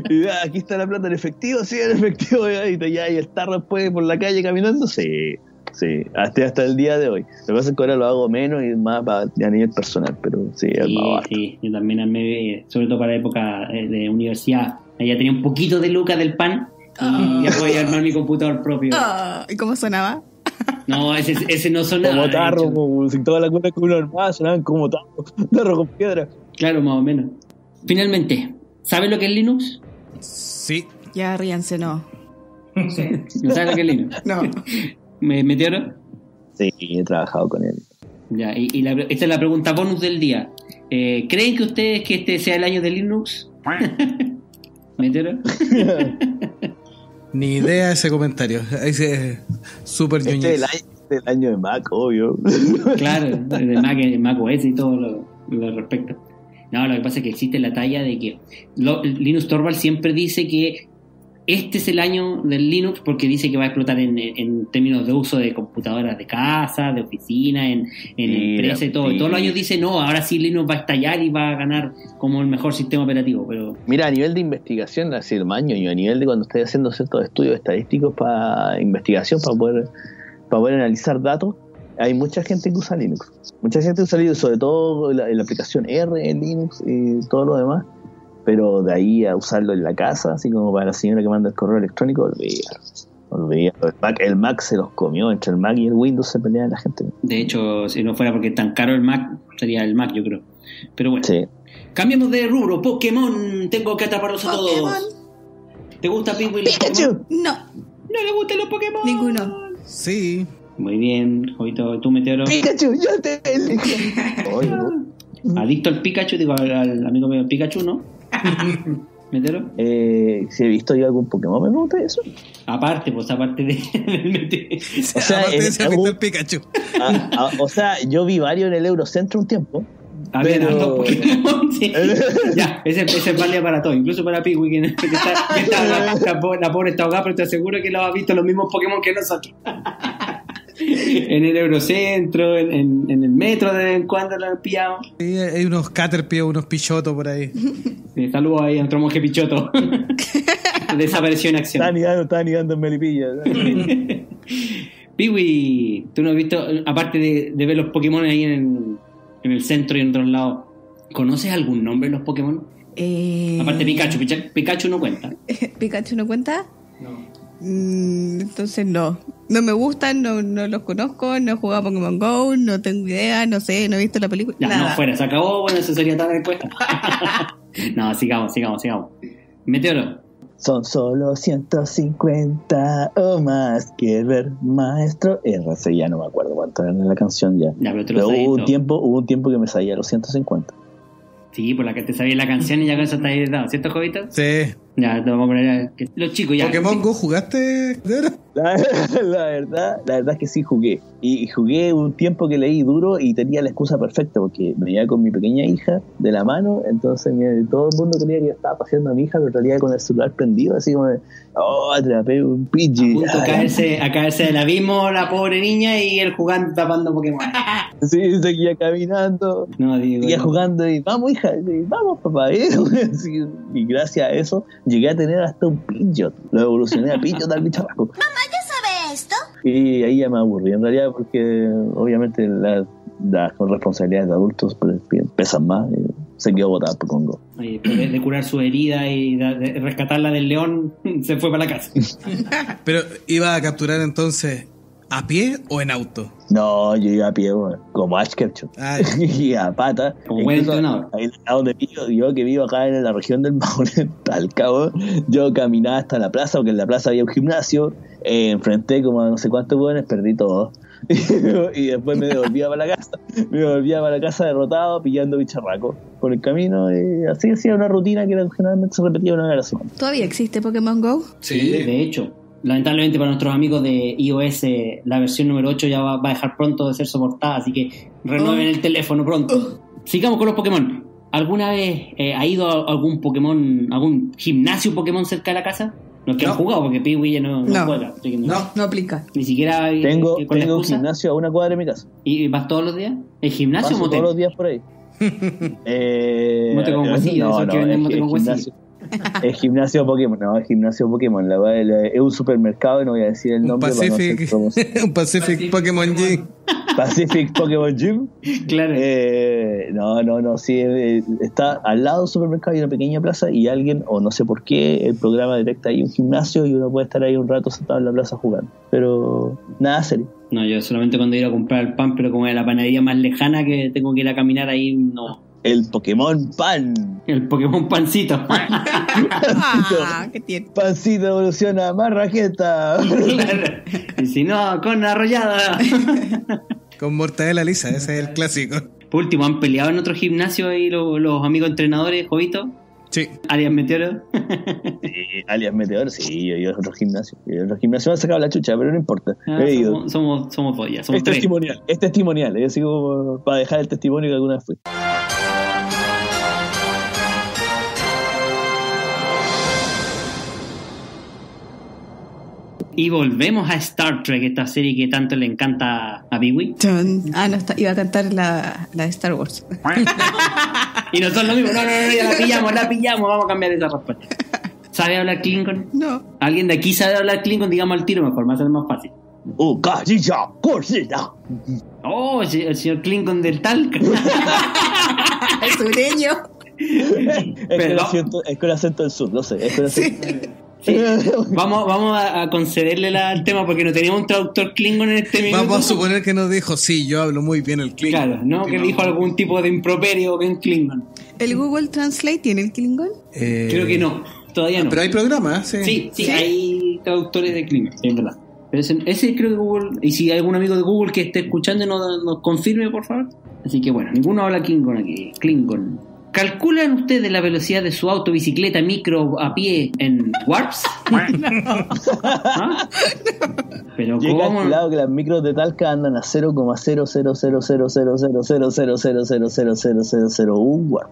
y ya, aquí está la plata en efectivo, sí, en efectivo, ya, y, ya, y el tarro después por la calle caminando, sí. Sí, hasta, hasta el día de hoy. Lo que pasa es que ahora lo hago menos y más para, a nivel personal, pero sí, es sí, más sí. Yo también, me, sobre todo para la época de universidad, ya tenía un poquito de lucas del pan oh. y ya podía armar mi computador propio. Oh. ¿Y cómo sonaba? No, ese, ese no sonaba. Como tarro, como si toda la cuenta que uno armaba sonaban como tarro, tarro con piedra. Claro, más o menos. Finalmente, ¿sabes lo que es Linux? Sí. Ya ríanse, no. Sí. ¿No sabes lo que es Linux? No. ¿Meteoro? Sí, he trabajado con él. Ya, y, y la, esta es la pregunta bonus del día. Eh, ¿Creen que ustedes que este sea el año de Linux? ¿Meteoro? Ni idea de ese comentario. Ese es súper ñoño. Este es el año de Mac, obvio. Claro, de Mac, el Mac O S y todo lo, lo respecto. No, lo que pasa es que existe la talla de que lo, Linus Torvalds siempre dice que este es el año del Linux porque dice que va a explotar en, en términos de uso de computadoras de casa, de oficina, en, en sí, empresa y todo. Sí. Todos los años dice, no, ahora sí Linux va a estallar y va a ganar como el mejor sistema operativo. Pero mira, a nivel de investigación, así el maño, y a nivel de cuando estoy haciendo ciertos estudios estadísticos para investigación, para poder, para poder analizar datos, hay mucha gente que usa Linux. Mucha gente usa Linux, sobre todo la, la aplicación R en Linux y todo lo demás. Pero de ahí a usarlo en la casa, así como para la señora que manda el correo electrónico, olvídalo. Olvídalo. El Mac, el Mac se los comió, entre el Mac y el Windows se pelean la gente. De hecho, si no fuera porque tan caro el Mac, sería el Mac, yo creo. Pero bueno. Sí. Cambiamos de rubro. Pokémon, tengo que atraparlos a todos. ¿Te gusta Piwi? Pikachu. No. No le gustan los Pokémon. Ninguno. Sí. Muy bien, Jovito, tú Meteoro. Pikachu, yo te adicto al Pikachu, digo al, al amigo mío Pikachu, ¿no? ¿Meteoro? Eh, si he visto yo algún Pokémon, me gusta eso. Aparte, pues aparte de. O sea, aparte de ser algún Pikachu. A, a, o sea, yo vi varios en el Eurocentro un tiempo. A ver, pero... Pokémon, sí. Ya, ese, ese vale para todo, incluso para Piwi, que está, que está la, la, pobre, la pobre está ahogada, pero te aseguro que lo has visto los mismos Pokémon que nosotros. En el Eurocentro, en, en, en el metro de vez en cuando lo han pillado. Sí, hay unos Caterpie, unos Pidgeotos por ahí. Sí, saludos ahí a nuestro monje Pidgeotto. Desapareció en acción. Está nidando, está nidando en Melipilla. Piwi, tú no has visto, aparte de, de ver los Pokémon ahí en, en el centro y en otros lados, ¿conoces algún nombre de los Pokémon? Eh... Aparte de Pikachu, Pikachu no cuenta. ¿Pikachu no cuenta? No. Entonces no, no me gustan, no, no los conozco, no he jugado a Pokémon Go, no tengo idea, no sé, no he visto la película. Ya, nada. No, fuera, se acabó, bueno, eso sería tarde después. No, sigamos, sigamos, sigamos. Meteoro. Son solo ciento cincuenta o más, que ver, maestro R C, ya no me acuerdo cuánto era la canción ya. Ya pero te lo pero sabía, hubo, un tiempo, hubo un tiempo que me salía los ciento cincuenta. Sí, por la que te sabía la canción y ya con eso está editado, ¿cierto, Jovito? Sí. Ya, te vamos a poner a... Los chicos ya... ¿Pokémon Go jugaste? La, la verdad, la verdad es que sí jugué. Y jugué un tiempo que leí duro y tenía la excusa perfecta porque venía con mi pequeña hija de la mano, entonces mira, todo el mundo creía que yo estaba paseando a mi hija, pero en realidad con el celular prendido, así como... ¡Oh, atrapé un Pidgeot! A caerse, a caerse del abismo la pobre niña y él jugando, tapando Pokémon. Sí, seguía caminando, no, digo, seguía no. jugando y... ¡Vamos, hija! Y, ¡Vamos, papá! ¿eh? Y gracias a eso... Llegué a tener hasta un Pidgeot. Lo evolucioné a Pidgeot al bicharraco. ¡Mamá, ya sabes! esto? Y ahí ya me aburrí, en realidad, porque obviamente las, las responsabilidades de adultos pues, pesan más. Y se quedó botada por Congo. Oye, de curar su herida y de rescatarla del león, se fue para la casa. Pero, ¿iba a capturar entonces a pie o en auto? No, yo iba a pie, bueno, como Ash Ketchum. Y a pata. Como buen entrenador. Ahí donde vivo, yo que vivo acá en la región del Maule, al cabo, yo caminaba hasta la plaza, porque en la plaza había un gimnasio, eh, enfrenté como a no sé cuántos jóvenes, perdí todo. Y después me devolvía para la casa, me devolvía para la casa derrotado, pillando bicharraco por el camino, y así hacía una rutina que generalmente se repetía una vez a la semana. ¿Todavía existe Pokémon Go? Sí, sí, de hecho. Lamentablemente para nuestros amigos de iOS, la versión número ocho ya va, va a dejar pronto de ser soportada, así que renueven oh. el teléfono pronto. Oh. Sigamos con los Pokémon. ¿Alguna vez eh, ha ido a algún Pokémon, algún gimnasio Pokémon cerca de la casa? No es que no. han jugado, porque Piwi ya no, no, no juega. No, no, no aplica. Ni siquiera hay, Tengo, eh, tengo un gimnasio a una cuadra de mi casa. ¿Y vas todos los días? ¿El gimnasio Paso o motel? Todos los días por ahí. eh, mote con huesillo, no, no, que venden mote con huesillo. Es gimnasio Pokémon, no, es gimnasio Pokémon. La verdad, es un supermercado y no voy a decir el nombre. Pacific, para no hacer un Pacific, Pacific Pokémon Gym. Pacific Pokémon Gym. Claro. Eh, no, no, no, sí. Está al lado del supermercado y una pequeña plaza y alguien, o no sé por qué, el programa detecta ahí un gimnasio y uno puede estar ahí un rato sentado en la plaza jugando. Pero nada serio. No, yo solamente cuando ir a comprar el pan, pero como es la panadería más lejana que tengo que ir a caminar ahí, no. El Pokémon Pan. El Pokémon Pancito. Ah, qué tierno. Pancito evoluciona a marraqueta. Claro. Y si no, con arrollada. Con mortadela lisa, ese es el clásico. Por último, ¿han peleado en otro gimnasio ahí los, los amigos entrenadores, Jobito? Sí. ¿Alias Meteoro? Sí, alias Meteoro, sí, yo he ido a otro gimnasio. Los gimnasios me han sacado la chucha, pero no importa. Ah, somos, somos, somos follas, somos es tres. Testimonial, es testimonial, es así como para dejar el testimonio que alguna vez fui. Y volvemos a Star Trek, esta serie que tanto le encanta a Piwi. Ah, no, está, iba a cantar la, la de Star Wars. Y nosotros lo mismo, no, no, no, ya la pillamos, la pillamos, vamos a cambiar esa respuesta. ¿Sabe hablar Klingon? No. ¿Alguien de aquí sabe hablar Klingon? Digamos al tiro mejor, más o menos más fácil. Oh, oh, el señor Klingon del Talca. El sureño. Es, que acento, es que el acento del sur, no sé, es que el acento... Sí. Sí. Vamos, vamos a, a concederle el tema porque no teníamos un traductor Klingon en este minuto. Vamos a suponer que nos dijo, sí, yo hablo muy bien el Klingon. Claro, no, que dijo algún tipo de improperio en Klingon. ¿El Google Translate tiene el Klingon? Eh... Creo que no, todavía no. Ah, pero hay programas, sí. Sí, sí, sí, hay traductores de Klingon, es verdad. Pero ese, ese creo que Google, y si hay algún amigo de Google que esté escuchando, nos, nos confirme, por favor. Así que bueno, ninguno habla Klingon aquí, Klingon. ¿Calculan ustedes la velocidad de su auto, bicicleta, micro, a pie en warps? No. ¿Ah? No. Pero yo he calculado que las micros de Talca andan a cero coma cero cero cero cero cero cero cero cero cero cero cero cero cero cero cero cero cero cero uno warp.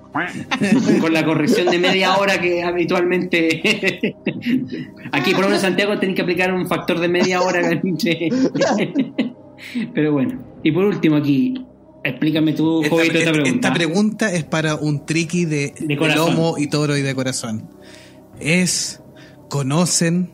Con la corrección de media hora que habitualmente... Aquí por lo menos en Santiago tenés que aplicar un factor de media hora. Pero bueno. Y por último aquí... Explícame tú, Jovito, esta, esta pregunta. Esta pregunta es para un triqui de, de, de lomo y toro y de corazón. Es, ¿conocen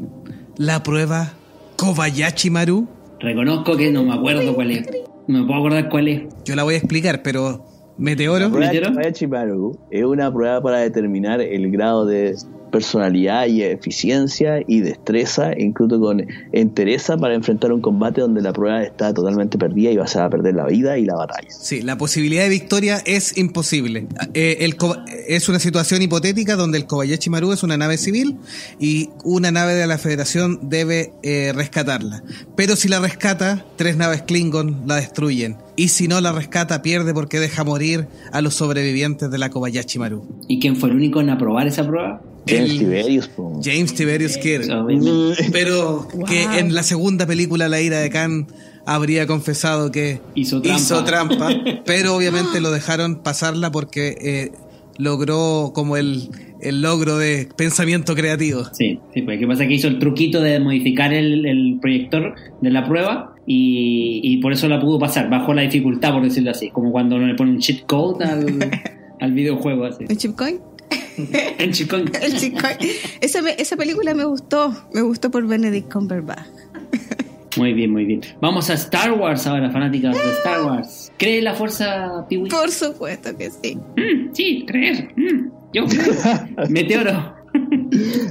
la prueba Kobayashi Maru? Reconozco que no me acuerdo cuál es. No me puedo acordar cuál es. Yo la voy a explicar, pero... ¿Meteoro? La prueba ¿Meteoro? Kobayashi Maru es una prueba para determinar el grado de... personalidad y eficiencia y destreza, incluso con entereza para enfrentar un combate donde la prueba está totalmente perdida y vas a perder la vida y la batalla. Sí, la posibilidad de victoria es imposible. Eh, el co- es una situación hipotética donde el Kobayashi Maru es una nave civil y una nave de la Federación debe eh, rescatarla. Pero si la rescata, tres naves Klingon la destruyen. Y si no la rescata, pierde porque deja morir a los sobrevivientes de la Kobayashi Maru. ¿Y quién fue el único en aprobar esa prueba? James el, Tiberius po. James Tiberius Kirk. Pero wow. Que en la segunda película La Ira de Khan habría confesado que hizo trampa, hizo trampa pero obviamente lo dejaron pasarla porque eh, logró como el, el logro de pensamiento creativo. Sí, sí, pues qué pasa que hizo el truquito de modificar el, el proyector de la prueba y, y por eso la pudo pasar, bajó la dificultad por decirlo así, como cuando uno le pone un cheat code al, al videojuego así. ¿Un cheat code? El Chicón. El Chicón. Esa, esa película me gustó, me gustó por Benedict Cumberbatch. Muy bien, muy bien. Vamos a Star Wars ahora, fanáticas de Star Wars. ¿Cree la fuerza, Piwi? Por supuesto que sí. Mm, sí, creer. Mm, yo creo. Meteoro.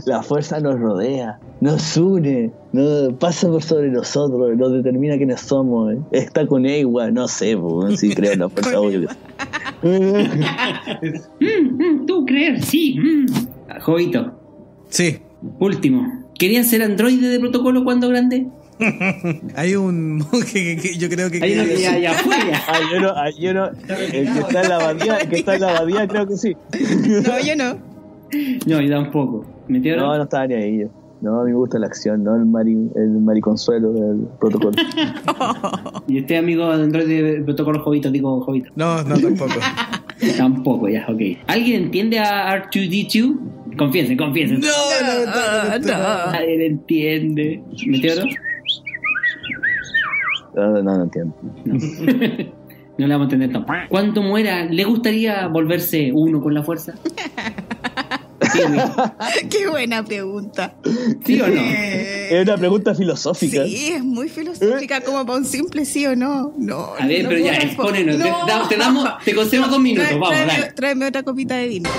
La fuerza nos rodea, nos une, nos pasa por sobre nosotros, nos determina quiénes somos. ¿eh? Está con Ewa, no sé, pues, si creo en la fuerza, obvio. mm, mm, Tú creer, sí. Mm. Jobito. Sí. Último. ¿Querías ser androide de protocolo cuando grande? Hay un monje que, que yo creo que hay uno que ya, ya fue ya. Ay, yo no, ay, yo no. El que está en la abadía, el que está en la abadía creo que sí. No, yo no. No, yo tampoco. ¿Meteoro? No, no estaba ni ahí yo. No, a mí me gusta la acción, no el mari, el mariconsuelo del protocolo. ¿Y usted, amigo de androide de protocolo, Jobito? Digo, Jobito. No, no, tampoco. Tampoco, ya, ok. ¿Alguien entiende a R dos D dos? Confiesen, confiesen. No, no, no, no, no. Nadie le entiende. ¿Meteoro? No, no, no entiendo. No, no le vamos a entender tampoco. ¿Cuánto muera? ¿Le gustaría volverse uno con la fuerza? Qué buena pregunta. ¿Sí o no? Es una pregunta filosófica. Sí, es muy filosófica, como para un simple sí o no. No, a ver, no, pero no, ya, expónenos. No. Te, te damos, te concedo no, dos minutos. Trae, vamos, tráeme, tráeme otra copita de vino.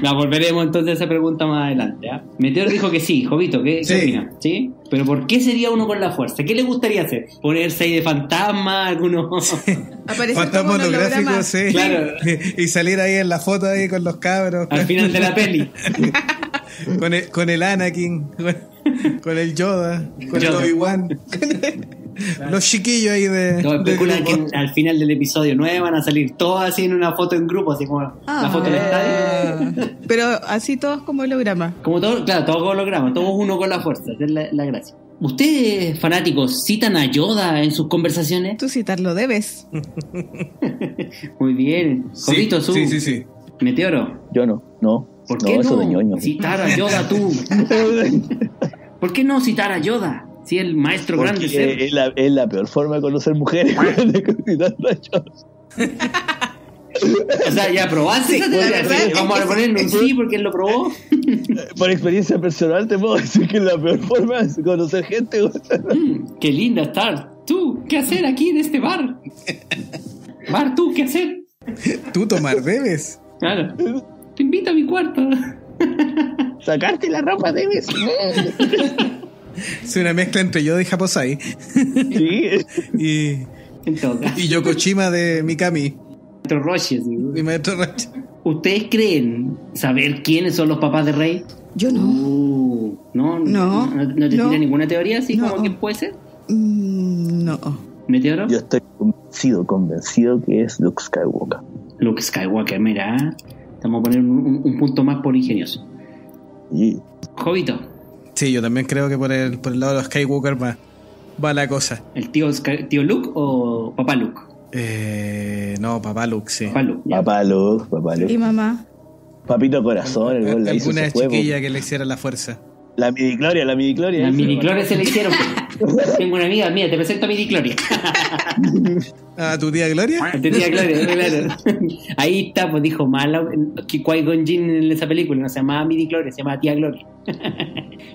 La volveremos entonces a esa pregunta más adelante. ¿eh? Meteor dijo que sí. Jobito, ¿qué, sí. ¿qué opinas? ¿Sí? ¿Pero por qué sería uno con la fuerza? ¿Qué le gustaría hacer? ¿Ponerse ahí de fantasma? ¿Alguno? Sí. Fantasma holográfico, sí. Claro. Y salir ahí en la foto ahí con los cabros. Al final de la peli. Con el, con el Anakin, con, con el Yoda, con Yoda. el Obi-Wan. Claro. Los chiquillos ahí de, no, de que al final del episodio nueve van a salir todos así en una foto en grupo, así como ah, la foto del estadio. Pero así todos como holograma. Como todos, claro, todos como holograma, todos uno con la fuerza, esa es la, la gracia. ¿Ustedes, fanáticos, citan a Yoda en sus conversaciones? Tú citarlo debes. Muy bien. Sí, Jobito, su. Sí, sí, sí. Meteoro. Yo no, no. ¿Por qué no? Eso de ñoño. Citar a Yoda tú. ¿Por qué no citar a Yoda? Si sí, el maestro porque grande es, es, la, es la peor forma de conocer mujeres. O sea, ya probaste. Sí, la verdad, vamos a ponerlo en sí porque él lo probó. Por experiencia personal te puedo decir que es la peor forma de conocer gente. Mm, qué linda estar. Tú, ¿qué hacer aquí en este bar? Bar, tú, ¿qué hacer? Tú tomar debes. Claro. Te invito a mi cuarto. Sacarte la ropa debes. Es una mezcla entre yo de Japosai. Sí. Y, y Yokoshima de Mikami. Maestro Roche, sí. Y Maestro Roche. ¿Ustedes creen saber quiénes son los papás de Rey? Yo no. Uh, no, no. ¿No, no te no. tiene ninguna teoría así no. como que puede ser? Mm, no. ¿Meteoro? Yo estoy convencido, convencido que es Luke Skywalker. Luke Skywalker, mira. Estamos a poner un, un, un punto más por ingenioso. Sí. Jobito. Sí, yo también creo que por el, por el lado de los Skywalker va, va la cosa. ¿El tío, tío Luke o papá Luke? Eh, no, papá Luke, sí. Papá Luke, papá Luke, papá Luke. ¿Y mamá? Papito Corazón, el gol la hizo su juego. Alguna chiquilla que le hiciera la fuerza. La midicloria, la midicloria. La midicloria se le hicieron. Tengo una amiga mía, te presento a midicloria. ¿A tu tía Gloria? A tu tía Gloria, claro. Ahí está, pues dijo mala que Qui-Gon Jinn en esa película no se llamaba midicloria, se llamaba tía Gloria.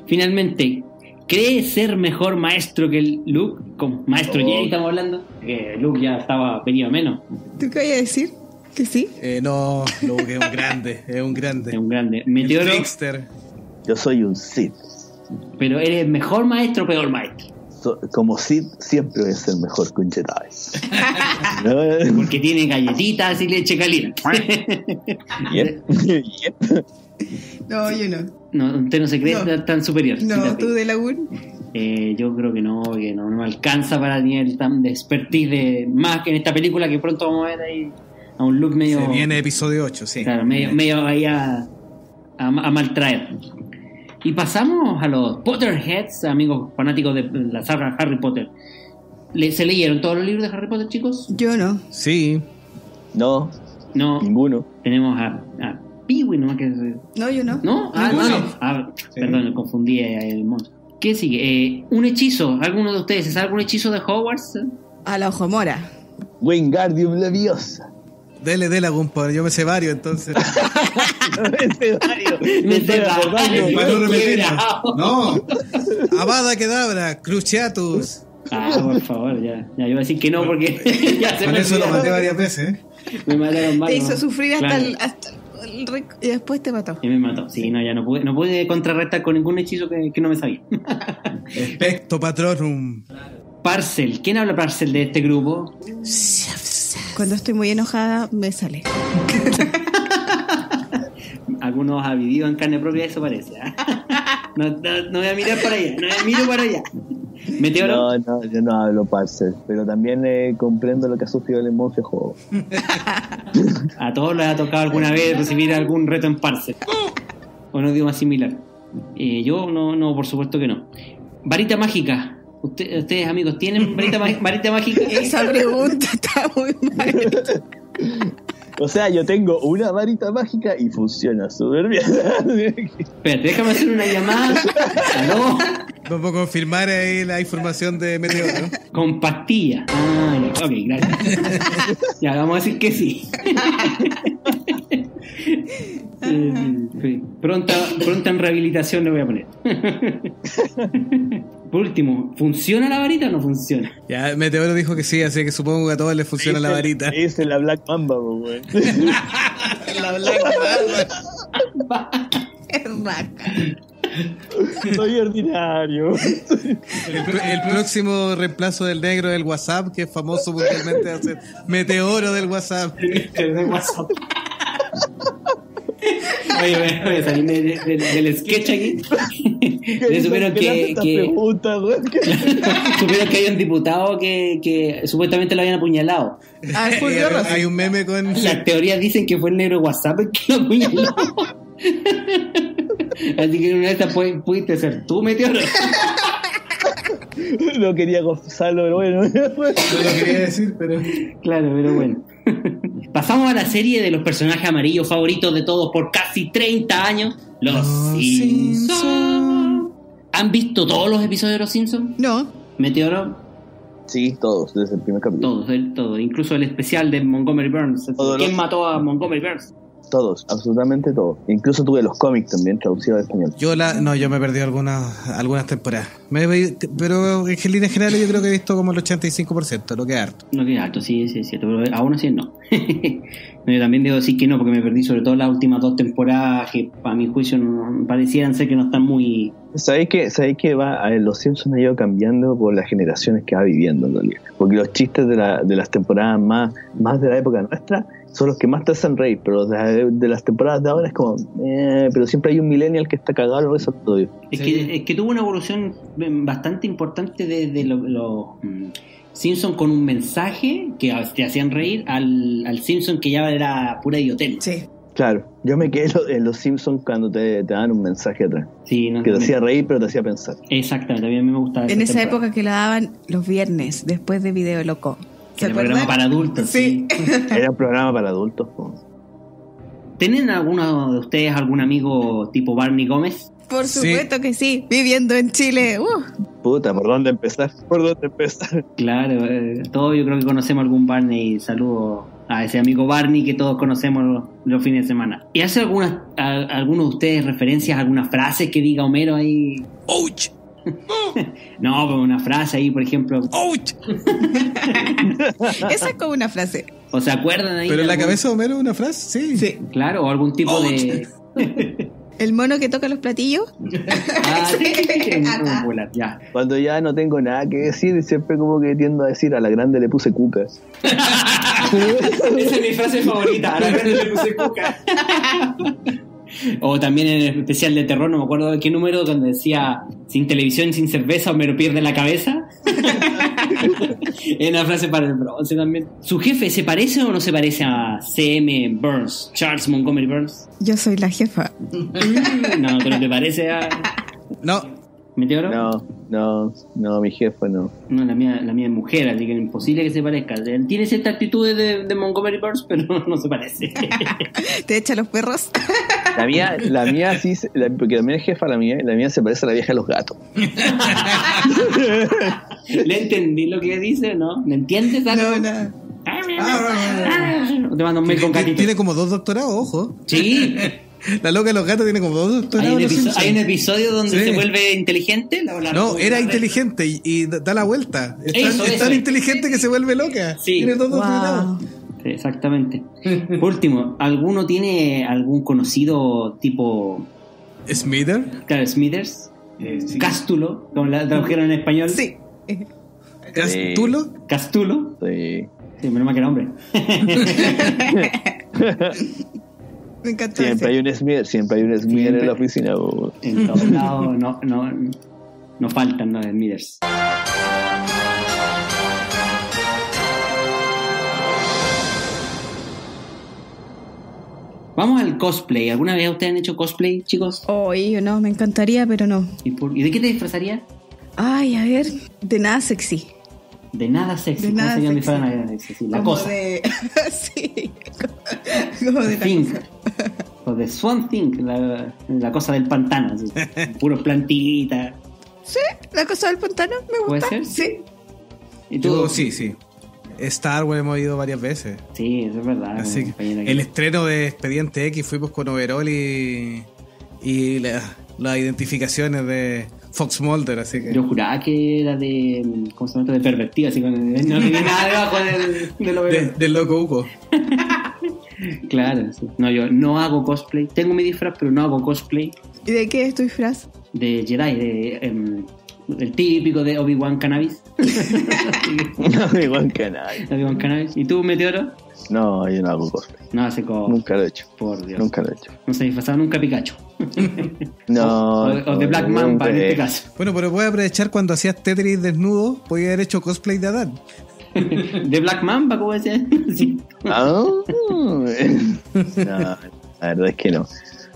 Finalmente, ¿cree ser mejor maestro que el Luke? Con maestro Jedi oh. estamos hablando. Que Luke ya estaba venido menos. ¿Tú qué ibas a decir? ¿Que sí? Eh, no, Luke es un grande, es un grande. Es un grande. Meteoro. Yo soy un Sith. Pero eres mejor maestro o peor maestro. So, como Sith siempre es el mejor con Jedi. Porque tiene galletitas y leche caliente. Yep. Yep. No, yo no. No, usted no se cree no. tan superior. No, tú de la U N. Eh, yo creo que no, que no, no alcanza para tener tan de expertise de más que en esta película que pronto vamos a ver ahí a un look medio. Se viene episodio ocho, sí. Claro, medio, medio ahí a, a, a maltraer. Y pasamos a los Potterheads, amigos fanáticos de la saga Harry Potter. ¿Se leyeron todos los libros de Harry Potter, chicos? Yo no. Sí. No. No. Ninguno. Tenemos a, a Piwi nomás que... No, yo no. ¿No? Ah, no, no. Ah, perdón, sí. Me confundí el monstruo. ¿Qué sigue? Eh, un hechizo. ¿Alguno de ustedes? ¿Es algún hechizo de Hogwarts? A la Ojo Mora. Wingardium Leviosa. Dele Delagund, padre. Yo me sé varios, entonces. No me sé varios. Me sé varios. Para no repetir. No. Avada Kedavra, Cruciatus. Ah, por favor, ya. Ya, yo iba a decir que no porque ya se me... Con eso lo maté varias veces, ¿eh? Me mataron varios. Te hizo sufrir hasta el... Y después te mató. Y me mató. Sí, no, ya no pude, no pude contrarrestar con ningún hechizo que, que no me sabía. Especto Patronum. Parcel. ¿Quién habla Parcel de este grupo? Cuando estoy muy enojada, me sale. Algunos ha vivido en carne propia, eso parece. ¿Eh? No, no, no voy a mirar para allá. No voy a mirar para allá. ¿Meteoro? No, no, yo no hablo Parcel, pero también eh, comprendo lo que ha sufrido el emoji juego. A todos les ha tocado alguna vez recibir algún reto en Parcel o un idioma similar. Eh, yo no, no, por supuesto que no. Varita mágica. Usted, ustedes, amigos, ¿tienen varita, ma- varita mágica? Esa pregunta está muy mal. O sea, yo tengo una varita mágica y funciona súper bien. Espérate, déjame hacer una llamada. ¿Aló? Vamos a confirmar ahí la información de Meteoro. Con pastillas. Ah, ok, gracias. Ya, vamos a decir que sí. Eh, pronta, pronta en rehabilitación le voy a poner. Por último, ¿funciona la varita o no funciona? Ya, Meteoro dijo que sí, así que supongo que a todos les funciona la varita. Es la Black Mamba, güey. La Black Mamba. Es vaca. Soy ordinario. El, el próximo reemplazo del negro del WhatsApp, que es famoso mundialmente, hace Meteoro del WhatsApp. El del WhatsApp. Oye, voy a salir del, del, del sketch aquí. Supieron que, que, supieron que hay un diputado que, que supuestamente lo habían apuñalado. Ah, hay un meme con... Las teorías dicen que fue el negro WhatsApp el que lo apuñaló. Así que una de estas pudiste ser tú, Meteoro. No quería gozarlo, pero bueno. No lo quería decir, pero... Claro, pero bueno. Pasamos a la serie de los personajes amarillos favoritos de todos por casi treinta años, Los, los Simpsons. Simpsons. ¿Han visto todos los episodios de Los Simpsons? No. ¿Meteoro? Sí, todos, desde el primer capítulo. Todos, el, todo, incluso el especial de Montgomery Burns. Todos. ¿Quién los... mató a Montgomery Burns? Todos, absolutamente todos. Incluso tuve los cómics también traducidos al español. Yo la, no, yo me perdí algunas algunas temporadas. Me, pero en líneas generales yo creo que he visto como el ochenta y cinco por ciento, lo que es harto. Lo que es harto, sí, sí, es cierto. Pero aún así no. Yo también debo decir que no, porque me perdí sobre todo las últimas dos temporadas que a mi juicio no, parecieran ser que no están muy... ¿Sabéis que, sabéis que va a ver, los Simpsons han ido cambiando por las generaciones que va viviendo en realidad? Porque los chistes de, la, de las temporadas más, más de la época nuestra son los que más te hacen reír, pero los de, de las temporadas de ahora es como... Eh, pero siempre hay un millennial que está cagado en los episodios. Es, sí. que, es que tuvo una evolución bastante importante de, de los... Lo, mmm. Simpson con un mensaje que te hacían reír al, al Simpson que ya era pura idiotela. Sí. Claro, yo me quedé en los Simpsons cuando te, te dan un mensaje atrás. Sí, no, que te no, hacía reír pero te hacía pensar. Exactamente, a mí me gustaba. En esa temporada. Época que la daban los viernes después de Video Loco. ¿Se era un programa para adultos? Sí. sí. Era un programa para adultos. ¿Cómo? ¿Tienen alguno de ustedes algún amigo tipo Barney Gómez? Por supuesto sí. que sí, viviendo en Chile. Uh. Puta, ¿por dónde empezar? ¿Por dónde empezar? Claro, eh, todos yo creo que conocemos algún Barney. Saludo a ese amigo Barney que todos conocemos los, los fines de semana. ¿Y hace algunas, a, algunos de ustedes referencias a alguna frase que diga Homero ahí? ¡Ouch! No, pero una frase ahí, por ejemplo. ¡Ouch! Esa es como una frase. ¿O se acuerdan ahí? ¿Pero en la algún... cabeza de Homero una frase? Sí. Sí. Claro, o algún tipo Ouch. de... ¿El mono que toca los platillos? Ah, sí, ya. Cuando ya no tengo nada que decir, siempre como que tiendo a decir, a la grande le puse cucas. Esa es mi frase favorita, a la grande le puse cucas. O también en el especial de terror, no me acuerdo de qué número, donde decía, sin televisión, sin cerveza, Homero pierde la cabeza. Es una frase para el bronce también. ¿Su jefe se parece o no se parece a C M Burns, Charles Montgomery Burns? Yo soy la jefa. No, pero ¿te parece a...? No. ¿Meteoro? No, no, no, mi jefa no. No, la mía, la mía es mujer, así que es imposible que se parezca. Él tiene ciertas actitudes de, de Montgomery Burns, pero no, no se parece. ¿Te echa los perros? La mía, la mía sí, la, porque también es jefa, la mía, la mía se parece a la vieja de los gatos. ¿Le entendí lo que dice, no? ¿Le entiendes algo? No, no. Ah, Te mando un mail con gatito. Tiene como dos doctorados, ojo. Sí. La loca de los gatos tiene como dos doctorados. Hay un, episodio, hay un episodio donde sí. se vuelve inteligente. La, la no, era inteligente y, y da la vuelta. Es tan, eso, es tan eso. inteligente que se vuelve loca. Sí. Tiene dos wow. doctorados. Sí, exactamente. Por último, ¿alguno tiene algún conocido tipo... Smithers? Claro, Smithers. Eh, sí. Cástulo, como la tradujeron en español. Sí. ¿Castulo? Castulo. Sí. Sí, menos mal que nombre. Me encanta. Siempre ese. hay un Smear, siempre hay un Smear en la oficina. Bo. En todos lados no, no, no, no faltan los Smears. Vamos al cosplay. ¿Alguna vez ustedes han hecho cosplay, chicos? Oh, yo no, me encantaría, pero no. ¿Y, por, ¿y de qué te disfrazarías? Ay, a ver, de nada sexy. De nada sexy. De nada sexy. Nada sexy. Sí, la como cosa. De... sí. Como de Think. O de Swamp Thing, la, la cosa del pantano. Así. Puros plantillitas. Sí, la cosa del pantano me gusta. ¿Puede ser? Sí. ¿Y tú? Yo, sí, sí. Star Wars hemos ido varias veces. Sí, eso es verdad. Así que el estreno de Expediente X fuimos con overall y, y las la identificaciones de Fox Mulder, así que... Yo juraba que era de... ¿Cómo se llama? De pervertido, así que no tenía nada debajo del, del overall. De, del loco Hugo. Claro, sí. No, yo no hago cosplay. Tengo mi disfraz, pero no hago cosplay. ¿Y de qué es tu disfraz? De Jedi, de... Um, el típico de Obi-Wan Cannabis. Obi-Wan Cannabis. Obi-Wan Cannabis. ¿Y tú, Meteoro? No, yo no hago cosplay. No hace cosplay. Nunca lo he hecho. Por Dios. Nunca lo he hecho. No se disfrazaba nunca Pikachu. No. O, o de Black no, Mamba en este caso. Bueno, pero puedes aprovechar cuando hacías Tetris desnudo, podías haber hecho cosplay de Adán. De Black Mamba, ¿cómo decías? Sí. Oh, no, la verdad es que no.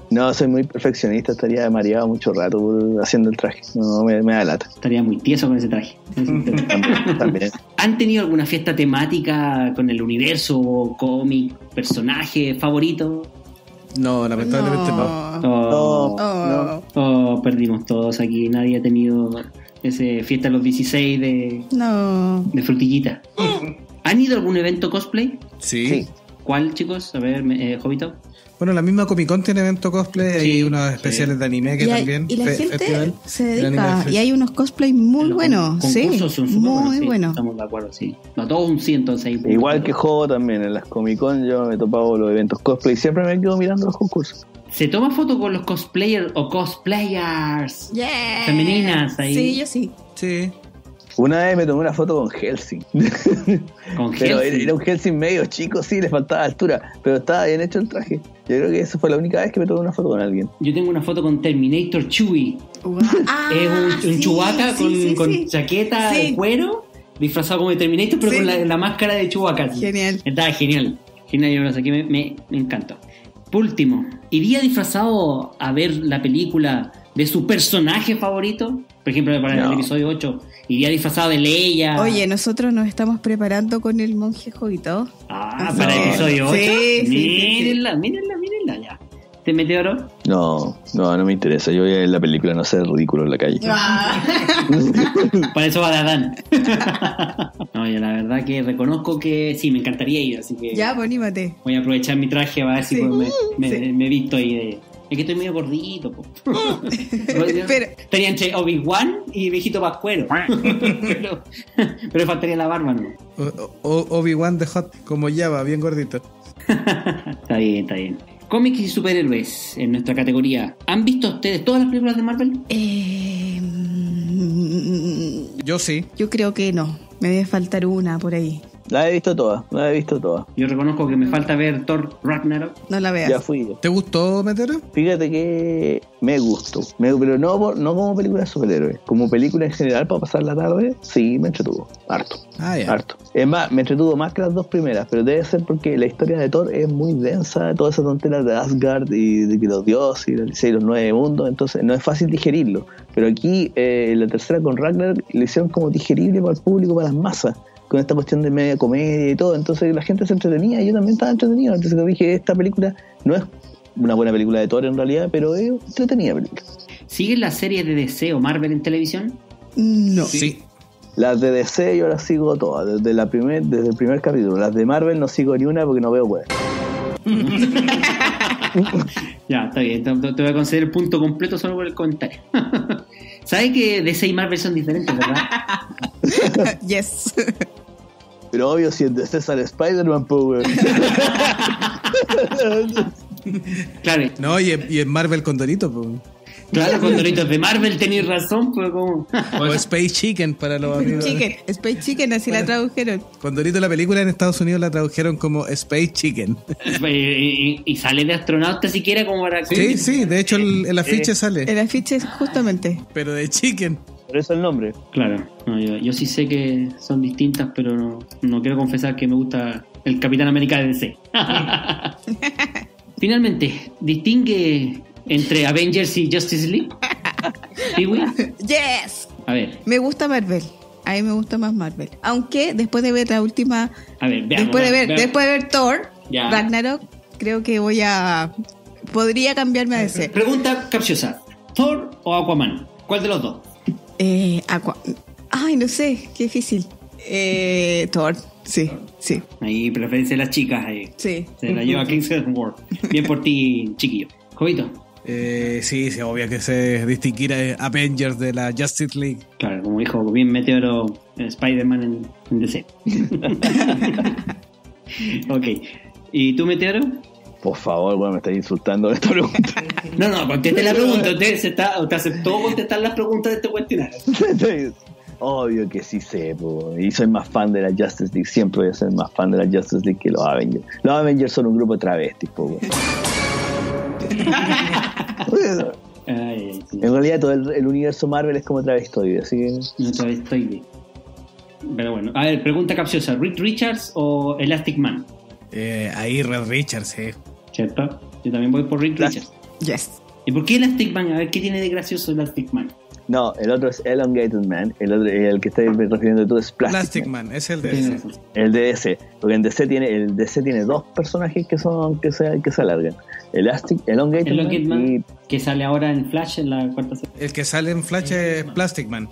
No, soy muy perfeccionista, estaría mareado mucho rato haciendo el traje. No, me, me da lata. Estaría muy tieso con ese traje. También, también. ¿Han tenido alguna fiesta temática con el universo, cómic, personaje favorito? No, lamentablemente no. No. Oh, oh. No. Oh, perdimos todos aquí. Nadie ha tenido ese fiesta a los dieciséis de, no. de frutillita. Mm. ¿Han ido a algún evento cosplay? Sí. sí. ¿Cuál, chicos? A ver, eh, Jobito. Bueno, la misma Comic Con tiene evento cosplay, sí, hay unos especiales sí. de anime que y hay, también. Y la fe, gente festival, se dedica, y hay unos cosplays muy buenos, sí, son super muy buenos. Bueno. Sí, estamos de acuerdo, sí. No, todos un sí, entonces. Igual que juego también, en las Comic Con yo me he topado los eventos cosplay y siempre me quedo mirando los concursos. ¿Se toma foto con los cosplayers o cosplayers yeah. femeninas ahí? Sí, yo sí. Sí. Una vez me tomé una foto con Helsing. ¿Con pero Helsing? Era un Helsing medio chico, sí, le faltaba altura, pero estaba bien hecho el traje. Yo creo que eso fue la única vez que me tomé una foto con alguien. Yo tengo una foto con Terminator Chewie. Wow. Ah, es un, sí, un Chewbacca sí, con, sí, con sí. chaqueta sí. de cuero, disfrazado como de Terminator, pero sí. con la, la máscara de Chewbacca. Genial. Estaba genial. Genial, yo no sé, me, me, me encantó. Por último, ¿iría disfrazado a ver la película de su personaje favorito? Por ejemplo, para no. el episodio ocho, iría disfrazado de Leia. Oye, nosotros nos estamos preparando con el monje Jobito. Ah, para el episodio ocho. Sí, sí, mírenla, sí. mírenla, mírenla ya. ¿Te Meteoro? No, no, no me interesa. Yo voy a ver la película, no sé, ridículo en la calle. Ah. Para eso va de Adán. No, yo la verdad que reconozco que sí, me encantaría ir, así que. Ya, anímate. Voy a aprovechar mi traje, va a ver si sí. pues, me, me, sí. me visto ahí de. Es que estoy medio gordito. Estaría entre Obi-Wan y viejito pascuero. pero, pero faltaría la barba, ¿no? O, o, Obi-Wan de Hot, como Java, bien gordito. Está bien, está bien. Cómics y superhéroes en nuestra categoría. ¿Han visto ustedes todas las películas de Marvel? Eh, yo sí. Yo creo que no. Me debe faltar una por ahí. La he visto toda, la he visto toda. Yo reconozco que me falta ver Thor Ragnarok. No la veas. Ya fui yo. ¿Te gustó, Meteoro? Fíjate que me gustó, me, pero no, no como película de superhéroes, como película en general para pasar la tarde, sí, me entretuvo, harto, ah, yeah. harto. Es más, me entretuvo más que las dos primeras, pero debe ser porque la historia de Thor es muy densa, todas esas tonteras de Asgard y de los dioses y los, y los nueve mundos, entonces no es fácil digerirlo. Pero aquí, eh, la tercera con Ragnarok, lo hicieron como digerible para el público, para las masas, con esta cuestión de media comedia y todo, entonces la gente se entretenía y yo también estaba entretenido, entonces dije, esta película no es una buena película de Thor en realidad, pero es entretenida película. ¿Siguen las series de D C o Marvel en televisión? No. Sí. Las de D C yo las sigo todas, desde, la primer, desde el primer capítulo. Las de Marvel no sigo ni una porque no veo web. Ya, está bien, te, te voy a conceder el punto completo solo por el comentario. ¿Sabes que D C y Marvel son diferentes, verdad? Yes. Pero obvio, si en D C sale Spider-Man, pues, claro. No, y en Marvel Condorito, pues. Claro, Condoritos de Marvel, tenéis razón, pues, como. O Space Chicken para los amigos. Chicken, Space Chicken, así bueno, la tradujeron. Condorito, la película en Estados Unidos la tradujeron como Space Chicken. Y, y, y sale de astronauta siquiera como para. Sí, sí, sí, de hecho el, el afiche eh, sale. El afiche, justamente. Pero de Chicken. Pero eso es el nombre. Claro, no, yo, yo sí sé que son distintas, pero no, no quiero confesar que me gusta el Capitán América de D C. Finalmente, distingue entre Avengers y Justice League. ¿Piwi? Yes. A ver. Me gusta Marvel. A mí me gusta más Marvel. Aunque después de ver la última, a ver, veamos, después de ver, veamos. después de ver Thor, ya. Ragnarok, creo que voy a podría cambiarme a D C. Pregunta capciosa. ¿Thor o Aquaman? ¿Cuál de los dos? Eh, Aqua. Ay, no sé, qué difícil. Eh, Thor. Sí, sí. Ahí preferencia de las chicas ahí. Sí. Se la lleva Kingston Ward. Bien por ti, chiquillo. Jovito. Eh, sí, sí, obvio que se distinguirá Avengers de la Justice League. Claro, como dijo bien Meteoro, Spider-Man en, en D C. Ok. ¿Y tú, Meteoro? Por favor, bueno, me estás insultando de esta pregunta. No, no, conteste la pregunta. Usted se está, usted aceptó contestar las preguntas de este cuestionario. Obvio que sí sé, po. Y soy más fan de la Justice League. Siempre voy a ser más fan de la Justice League que los Avengers. Los Avengers son un grupo de travestis, po. Bueno, ay, sí. En realidad todo el, el universo Marvel es como travestoide, así que no travestoide. Pero bueno, a ver, pregunta capciosa: ¿Reed Richards o Elastic Man? Eh, ahí Reed Richards, eh. ¿Cierto? Yo también voy por Reed La- Richards. Yes. ¿Y por qué Elastic Man? A ver, ¿qué tiene de gracioso Elastic Man? No, el otro es Elongated Man. El otro, el que estáis refiriendo tú es Plastic, Plastic Man. Man, es el D C. El D C, porque en D C tiene, el D C tiene dos personajes que son que se, que se alargan. Elastic, Elongated, Elongated Man, Man y... que sale ahora en Flash en la cuarta serie. El que sale en Flash es Plastic Man.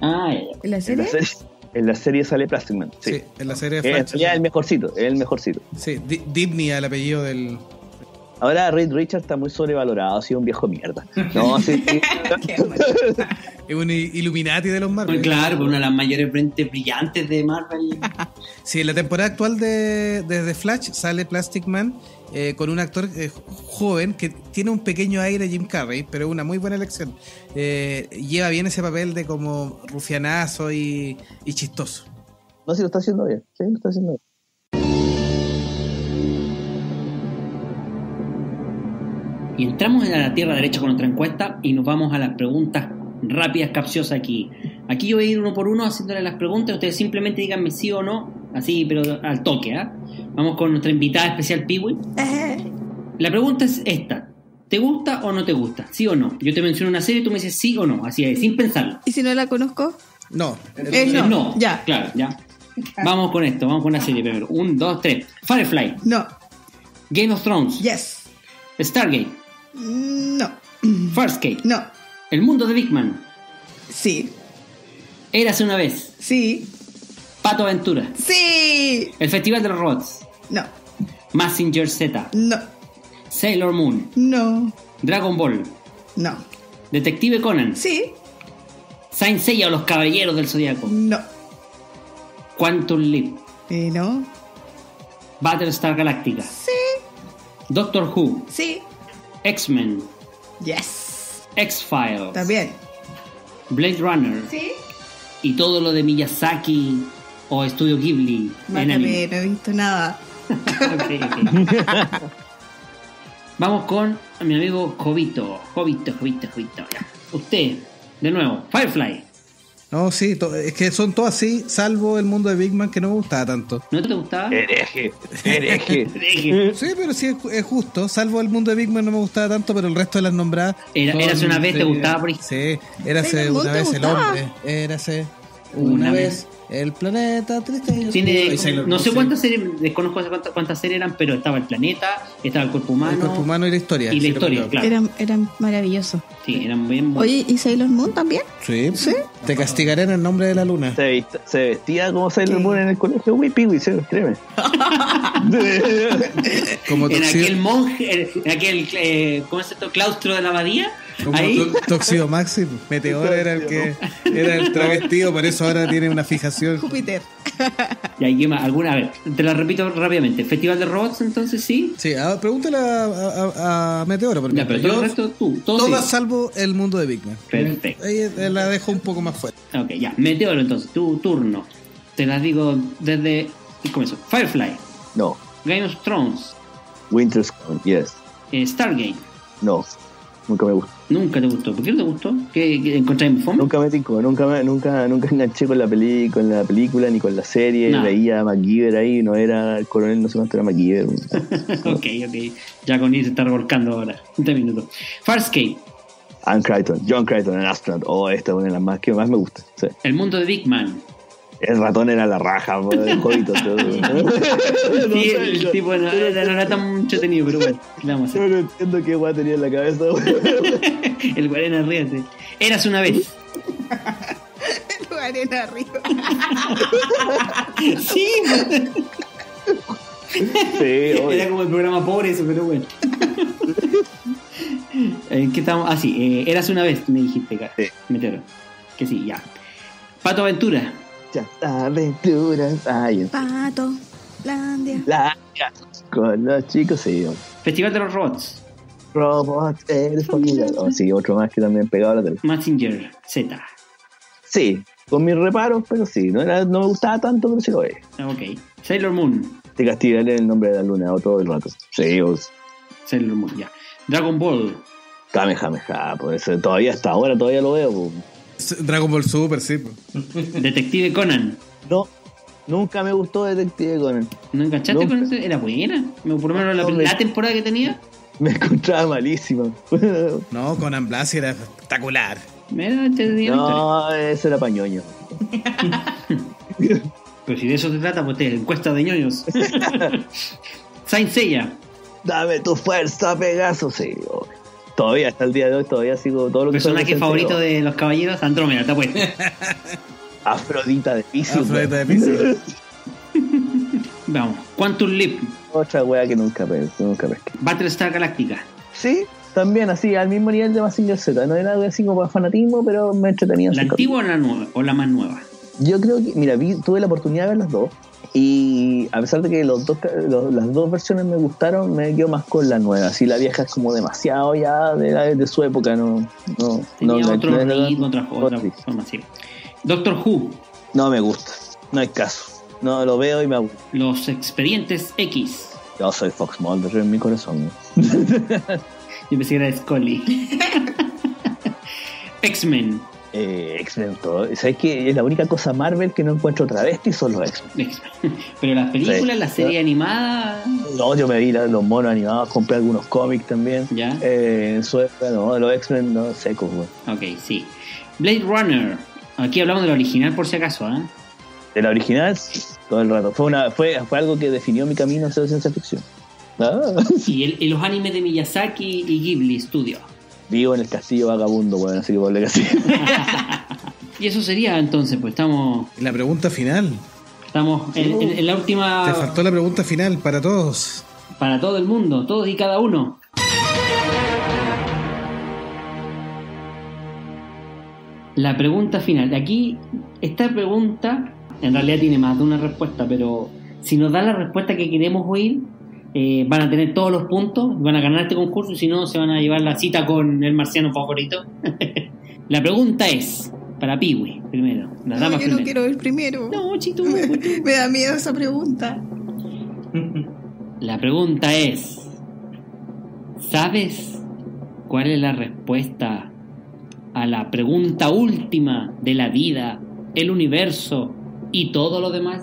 Ah, ¿en la serie? En la serie, en la serie sale Plastic Man. Sí, sí, en la serie de Flash. Es el mejorcito, es el mejorcito. Sí, Dibny al apellido del. Ahora Reed Richards está muy sobrevalorado, ha sido un viejo mierda. No, sí, sí. Es un Illuminati de los Marvel. Pues claro, una de las mayores frentes brillantes de Marvel. Sí, en la temporada actual de, de, de Flash sale Plastic Man eh, con un actor eh, joven que tiene un pequeño aire Jim Carrey, pero es una muy buena elección. Eh, lleva bien ese papel de como rufianazo y, y chistoso. No, sí lo está haciendo bien, sí lo está haciendo bien. Y entramos en la tierra derecha con nuestra encuesta y nos vamos a las preguntas rápidas, capciosas aquí. Aquí yo voy a ir uno por uno haciéndole las preguntas. Ustedes simplemente díganme sí o no, así, pero al toque, ¿eh? Vamos con nuestra invitada especial, Piwi. La pregunta es esta. ¿Te gusta o no te gusta? ¿Sí o no? Yo te menciono una serie y tú me dices sí o no, así es, sin pensarlo. ¿Y si no la conozco? No. Es no. No, ya. Claro, ya. Vamos con esto, vamos con una serie primero. Un, dos, tres. Firefly. No. Game of Thrones. Yes. Stargate. No. Farscape. No. El mundo de Big Man. Sí. Érase una vez. Sí. Pato Aventura. Sí. El festival de los robots. No. Mazinger Z. No. Sailor Moon. No. Dragon Ball. No. Detective Conan. Sí. Saint Seiya o los caballeros del zodiaco. No. Quantum Leap. Eh, no. Battlestar Galactica. Sí. Doctor Who. Sí. X-Men. Yes. X-Files. También. Blade Runner. Sí. Y todo lo de Miyazaki o Estudio Ghibli. Mátame, no he visto nada. Okay, okay. Vamos con mi amigo Jobito. Jobito, Jobito, Jobito. Usted, de nuevo, Firefly. No, sí, to- es que son todas así, salvo el mundo de Big Man que no me gustaba tanto. ¿No te gustaba? Hereje, hereje, hereje. Sí, pero sí es, es justo, salvo el mundo de Big Man no me gustaba tanto, pero el resto de las nombradas. Era, érase una vez, te gustaba, por ejemplo. Sí, érase una vez el hombre. Érase una vez El planeta triste y tiene, Sailor Moon, no sé cuántas series, desconozco cuántas, cuántas series eran, pero estaba el planeta, estaba el cuerpo humano. El cuerpo humano y la historia. Y la historia, claro. Eran, eran maravillosos. Sí, eran bien buenos. Oye, ¿y Sailor Moon también? Sí. ¿Sí? Te castigaré en el nombre de la luna. Se, se vestía como Sailor ¿Qué? Moon en el colegio. Uy, Piwi, se créeme. Como en aquel monje, en aquel, eh, ¿cómo es esto? Claustro de la abadía. Como Tóxido Maxim, Meteoro era el que era el travestido, por eso ahora tiene una fijación. Júpiter. Y ahí, Gemma, alguna vez, te la repito rápidamente. Festival de Robots, entonces sí. Sí, a, pregúntale a, a, a Meteoro. Porque ya, pero todo yo, el resto tú. Todas salvo el mundo de Big Man. Perfecto. Ahí la dejo un poco más fuerte. Ok, ya. Meteoro, entonces, tu turno. Te las digo desde. Comienzo. Firefly. No. Game of Thrones. Winter's Coming, yes. Eh, Stargate. No. Nunca me gustó. Nunca te gustó. ¿Por qué no te gustó? ¿Qué, qué encontraste en fondo? Nunca me tincó, nunca me, nunca, nunca enganché con la peli, con la película ni con la serie. No. Veía a MacGyver ahí, no era el coronel, no sé cuánto era MacGyver. No. ok, ok. Ya con él se está revolcando ahora. veinte minutos. Farscape. Anne Crichton, John Crichton, el astronaut. Oh, esta es una de las más que más me gusta. Sí. El mundo de Big Man. El ratón era la raja, el jodito. Todo. Sí, no, el yo. tipo no, no era tan entretenido, pero bueno, vamos a hacer. Yo no entiendo qué guay tenía en la cabeza. El guarena arriba, sí. Érase una vez. El guarena arriba. Sí. Sí, era como el programa pobre eso, pero bueno. ¿En qué estamos? Ah, sí, eh, Érase una vez, me dijiste, cara. Sí. Meteoro. Que sí, ya. Pato Aventura. Aventuras, ay, Pato, Landia. La, con los chicos, sí. Festival de los Robots. Robots, eres familia. Oh, sí, otro más que también pegaba la tele. Mazinger Z. Sí, con mis reparos, pero sí. No, era, no me gustaba tanto, pero sí lo es. Ok. Sailor Moon. Te castigaré el nombre de la luna, o todo el rato. Sí, os. Sailor Moon, ya. Dragon Ball. Kamehameha, pues todavía hasta ahora, todavía lo veo. Pues. Dragon Ball Super, sí. Detective Conan. No, nunca me gustó Detective Conan. ¿No enganchaste nunca. con eso? Era buena. Por lo menos la, la temporada que tenía. Me encontraba malísima. No, Conan Blasi era espectacular. Era, tenía no, eso era pa' ñoño. Pero si de eso se trata, pues te encuesta de ñoños. Saint Seiya. Dame tu fuerza, Pegaso, sí. Todavía, hasta el día de hoy, todavía sigo todo lo que... Personaje favorito de los caballeros, Andrómeda, está puesto. Afrodita de piso. Afrodita de piso. Vamos, Quantum Leap. Otra wea que nunca pesqué. Nunca Battlestar Galactica. Sí, también así, al mismo nivel de Mazinger Z. No era algo así como para fanatismo, pero me entretenía. ¿La antigua o la nueva? ¿O la más nueva? Yo creo que, mira, vi, tuve la oportunidad de ver las dos. Y a pesar de que los dos, los, las dos versiones me gustaron, me quedo más con la nueva. Así la vieja es como demasiado ya de, la, de su época, no, no, Tenía no otro no, ritmo, otra, otra, otra forma, sí. Doctor Who. No me gusta, no hay caso. No lo veo y me aburro. Los Expedientes X. Yo soy Fox Mulder en mi corazón. ¿No? Yo pensé que era Scully. X-Men. Eh, X-Men, todo. ¿Sabes qué? Es la única cosa Marvel que no encuentro travesti son los X-Men. Pero las películas, sí, las series animadas. No, yo me vi los monos animados, compré algunos cómics también. ¿Ya? Eh, en Suecia, no, los X-Men no sé cómo. Ok, sí. Blade Runner. Aquí hablamos de la original, por si acaso, ¿eh? De la original, todo el rato. Fue una, fue, fue algo que definió mi camino hacia la ciencia ficción. ¿Ah? Y, el, y los animes de Miyazaki y Ghibli Studio. Vivo en el castillo vagabundo, bueno, así que volver así. Y eso sería entonces, pues estamos... La pregunta final. Estamos en, en, en la última... Te faltó la pregunta final para todos. Para todo el mundo, todos y cada uno. La pregunta final. Aquí, esta pregunta, en realidad tiene más de una respuesta, pero si nos dan la respuesta que queremos oír... Eh, van a tener todos los puntos, van a ganar este concurso y si no se van a llevar la cita con el marciano favorito. La pregunta es para Piwi primero. La no, dama yo primero. No quiero ir primero. No, chito, me, me da miedo esa pregunta. La pregunta es: ¿sabes cuál es la respuesta a la pregunta última de la vida, el universo y todo lo demás?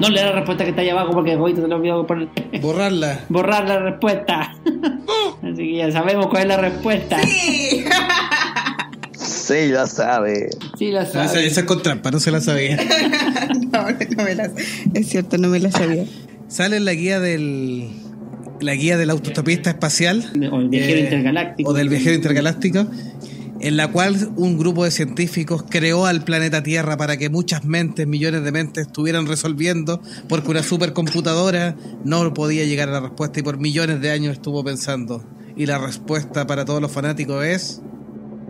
No le da la respuesta que está allá abajo porque Jobito te lo olvidó poner. Borrarla. Borrar la respuesta. Así que ya sabemos cuál es la respuesta. Sí. Sí, la sabe. Sí, la sabe. Esa, esa contrapa no se la sabía. No, no me la sabía. Es cierto, no me la sabía. Sale la guía del... la guía del autostopista espacial. O del viajero eh, intergaláctico. O del viajero intergaláctico. En la cual un grupo de científicos creó al planeta Tierra para que muchas mentes, millones de mentes, estuvieran resolviendo, porque una supercomputadora no podía llegar a la respuesta y por millones de años estuvo pensando. Y la respuesta para todos los fanáticos es...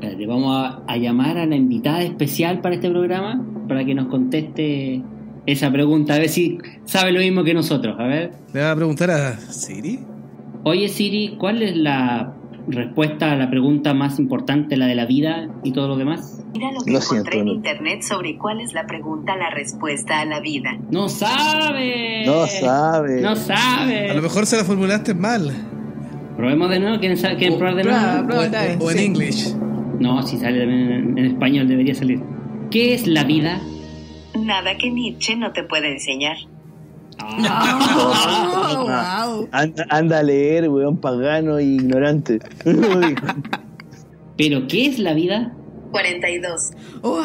Espérate, vamos a, a llamar a la invitada especial para este programa, para que nos conteste esa pregunta, a ver si sabe lo mismo que nosotros. A ver. Le va a preguntar a Siri. Oye Siri, ¿cuál es la... respuesta a la pregunta más importante, la de la vida y todo lo demás? Mira lo que lo encontré siento, en no. internet sobre cuál es la pregunta, la respuesta a la vida. ¡No sabe! ¡No sabe! ¡No sabe! A lo mejor se la formulaste mal. Probemos de nuevo, ¿quieren, saber, ¿quieren o, probar de nuevo? Bro, bro, o, o, o en sí. English. No, si sale también en, en español, debería salir. ¿Qué es la vida? Nada que Nietzsche no te puede enseñar. Oh, wow. anda, anda a leer, weón, pagano e ignorante. ¿Pero qué es la vida? cuarenta y dos. Wow.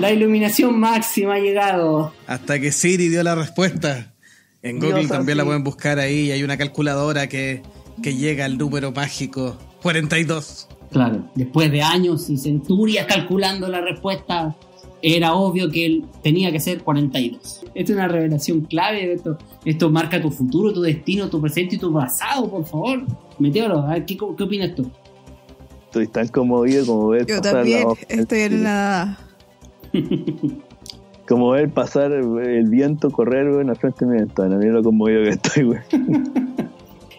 La iluminación máxima ha llegado. Hasta que Siri dio la respuesta. En Google Dios también así. La pueden buscar ahí. Hay una calculadora que, que llega al número mágico cuarenta y dos. Claro, después de años y centurias calculando la respuesta, era obvio que él tenía que ser cuarenta y dos. Esta es una revelación clave. Esto, esto marca tu futuro, tu destino, tu presente y tu pasado, por favor. Meteoro, a ver, ¿qué, qué opinas tú? Estoy tan conmovido como ver Yo pasar... Yo también, la... estoy en la... Como ver pasar el viento correr, güey, en la frente de mi ventana. Mira lo conmovido que estoy, güey.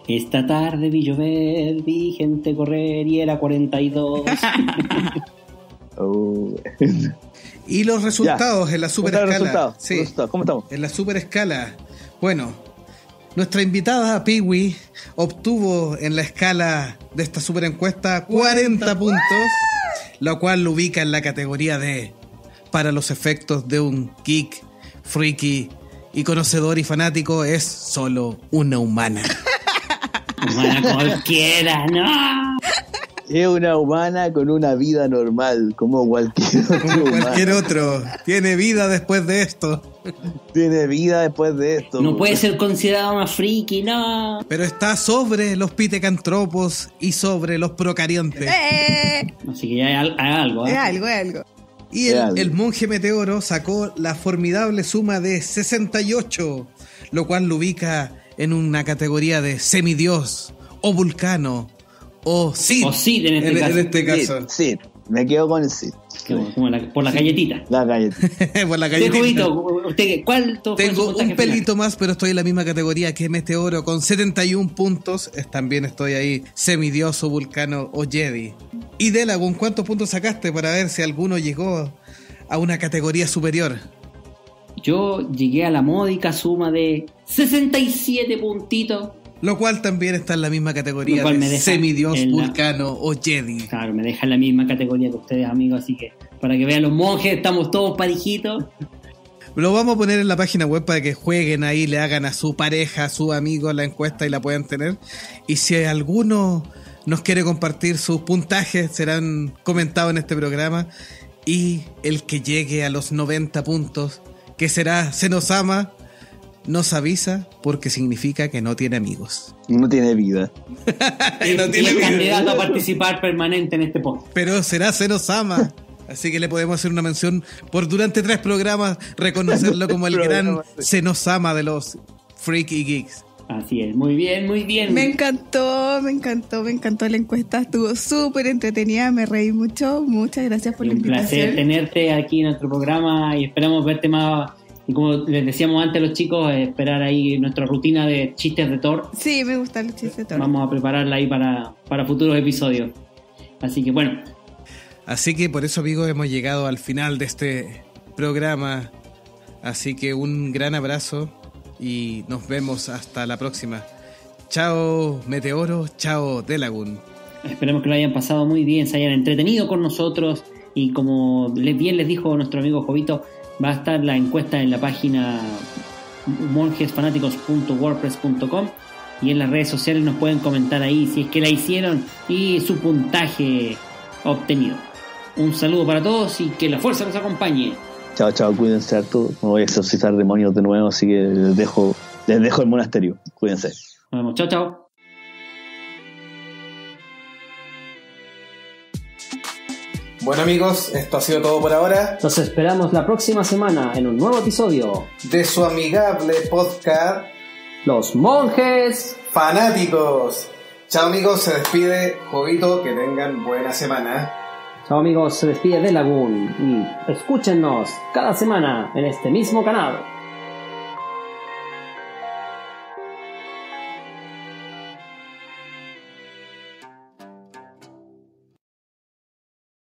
Esta tarde vi llover, vi gente correr y era cuarenta y dos. Oh, güey. Y los resultados ya. En la super escala. Sí. ¿Cómo estamos? En la super escala. Bueno, nuestra invitada Piwi obtuvo en la escala de esta super encuesta cuarenta puntos, ¡ah! Lo cual lo ubica en la categoría de para los efectos de un geek, freaky y conocedor y fanático, es solo una humana. Humana cualquiera, ¿no? Es una humana con una vida normal, como cualquier otro. Como cualquier humano. Otro. Tiene vida después de esto. Tiene vida después de esto. No puede ser considerado más friki, no. Pero está sobre los pitecantropos y sobre los procariantes. ¡Eh! Así que ya hay, hay algo, ¿eh? Es algo, es algo. Y el, el monje Meteoro sacó la formidable suma de sesenta y ocho, lo cual lo ubica en una categoría de semidios o vulcano. O Sid. O Sid en este en, caso. En este caso. Sid, Sid. Me quedo con el Sid. Como la, por la Sid. Galletita. La galletita. Por la galletita. Jobito, usted, ¿cuál tengo un pelito final? Más, pero estoy en la misma categoría que Meteoro con setenta y uno puntos. También estoy ahí, semidioso, vulcano o Jedi. Y Delagund, ¿cuántos puntos sacaste para ver si alguno llegó a una categoría superior? Yo llegué a la módica suma de sesenta y siete puntitos. Lo cual también está en la misma categoría de semidios, la... vulcano o Jedi. Claro, me deja en la misma categoría que ustedes, amigos. Así que para que vean los monjes, estamos todos parejitos. Lo vamos a poner en la página web para que jueguen ahí, le hagan a su pareja, a su amigo la encuesta y la puedan tener. Y si alguno nos quiere compartir sus puntajes, serán comentados en este programa. Y el que llegue a los noventa puntos, que será Se Nos Ama, nos avisa porque significa que no tiene amigos. No tiene vida. Y no tiene vida. Candidato a participar permanente en este podcast. Pero será Se Nos Ama. Así que le podemos hacer una mención por durante tres programas, reconocerlo como el gran Se Nos Ama de los Freak y Geeks. Así es, muy bien, muy bien. Me encantó, me encantó, me encantó la encuesta. Estuvo súper entretenida, me reí mucho. Muchas gracias por la invitación. Un placer tenerte aquí en nuestro programa y esperamos verte más... Y como les decíamos antes a los chicos, esperar ahí nuestra rutina de chistes de Thor. Sí, me gustan los chistes de Thor. Vamos a prepararla ahí para, para futuros episodios. Así que bueno. Así que por eso, amigos, hemos llegado al final de este programa. Así que un gran abrazo y nos vemos hasta la próxima. Chao Meteoro, chao Delagún. Esperemos que lo hayan pasado muy bien, se hayan entretenido con nosotros. Y como bien les dijo nuestro amigo Jobito, va a estar la encuesta en la página monjes fanáticos punto wordpress punto com y en las redes sociales nos pueden comentar ahí si es que la hicieron y su puntaje obtenido. Un saludo para todos y que la fuerza nos acompañe. Chao, chao, cuídense harto. Me voy a exorcizar demonios de nuevo, así que les dejo, les dejo el monasterio. Cuídense. Nos vemos, chao, chao. Bueno, amigos, esto ha sido todo por ahora. Nos esperamos la próxima semana en un nuevo episodio de su amigable podcast Los Monjes Fanáticos. Chao, amigos, se despide Jobito, que tengan buena semana. Chao, amigos, se despide Delagund y escúchenos cada semana en este mismo canal.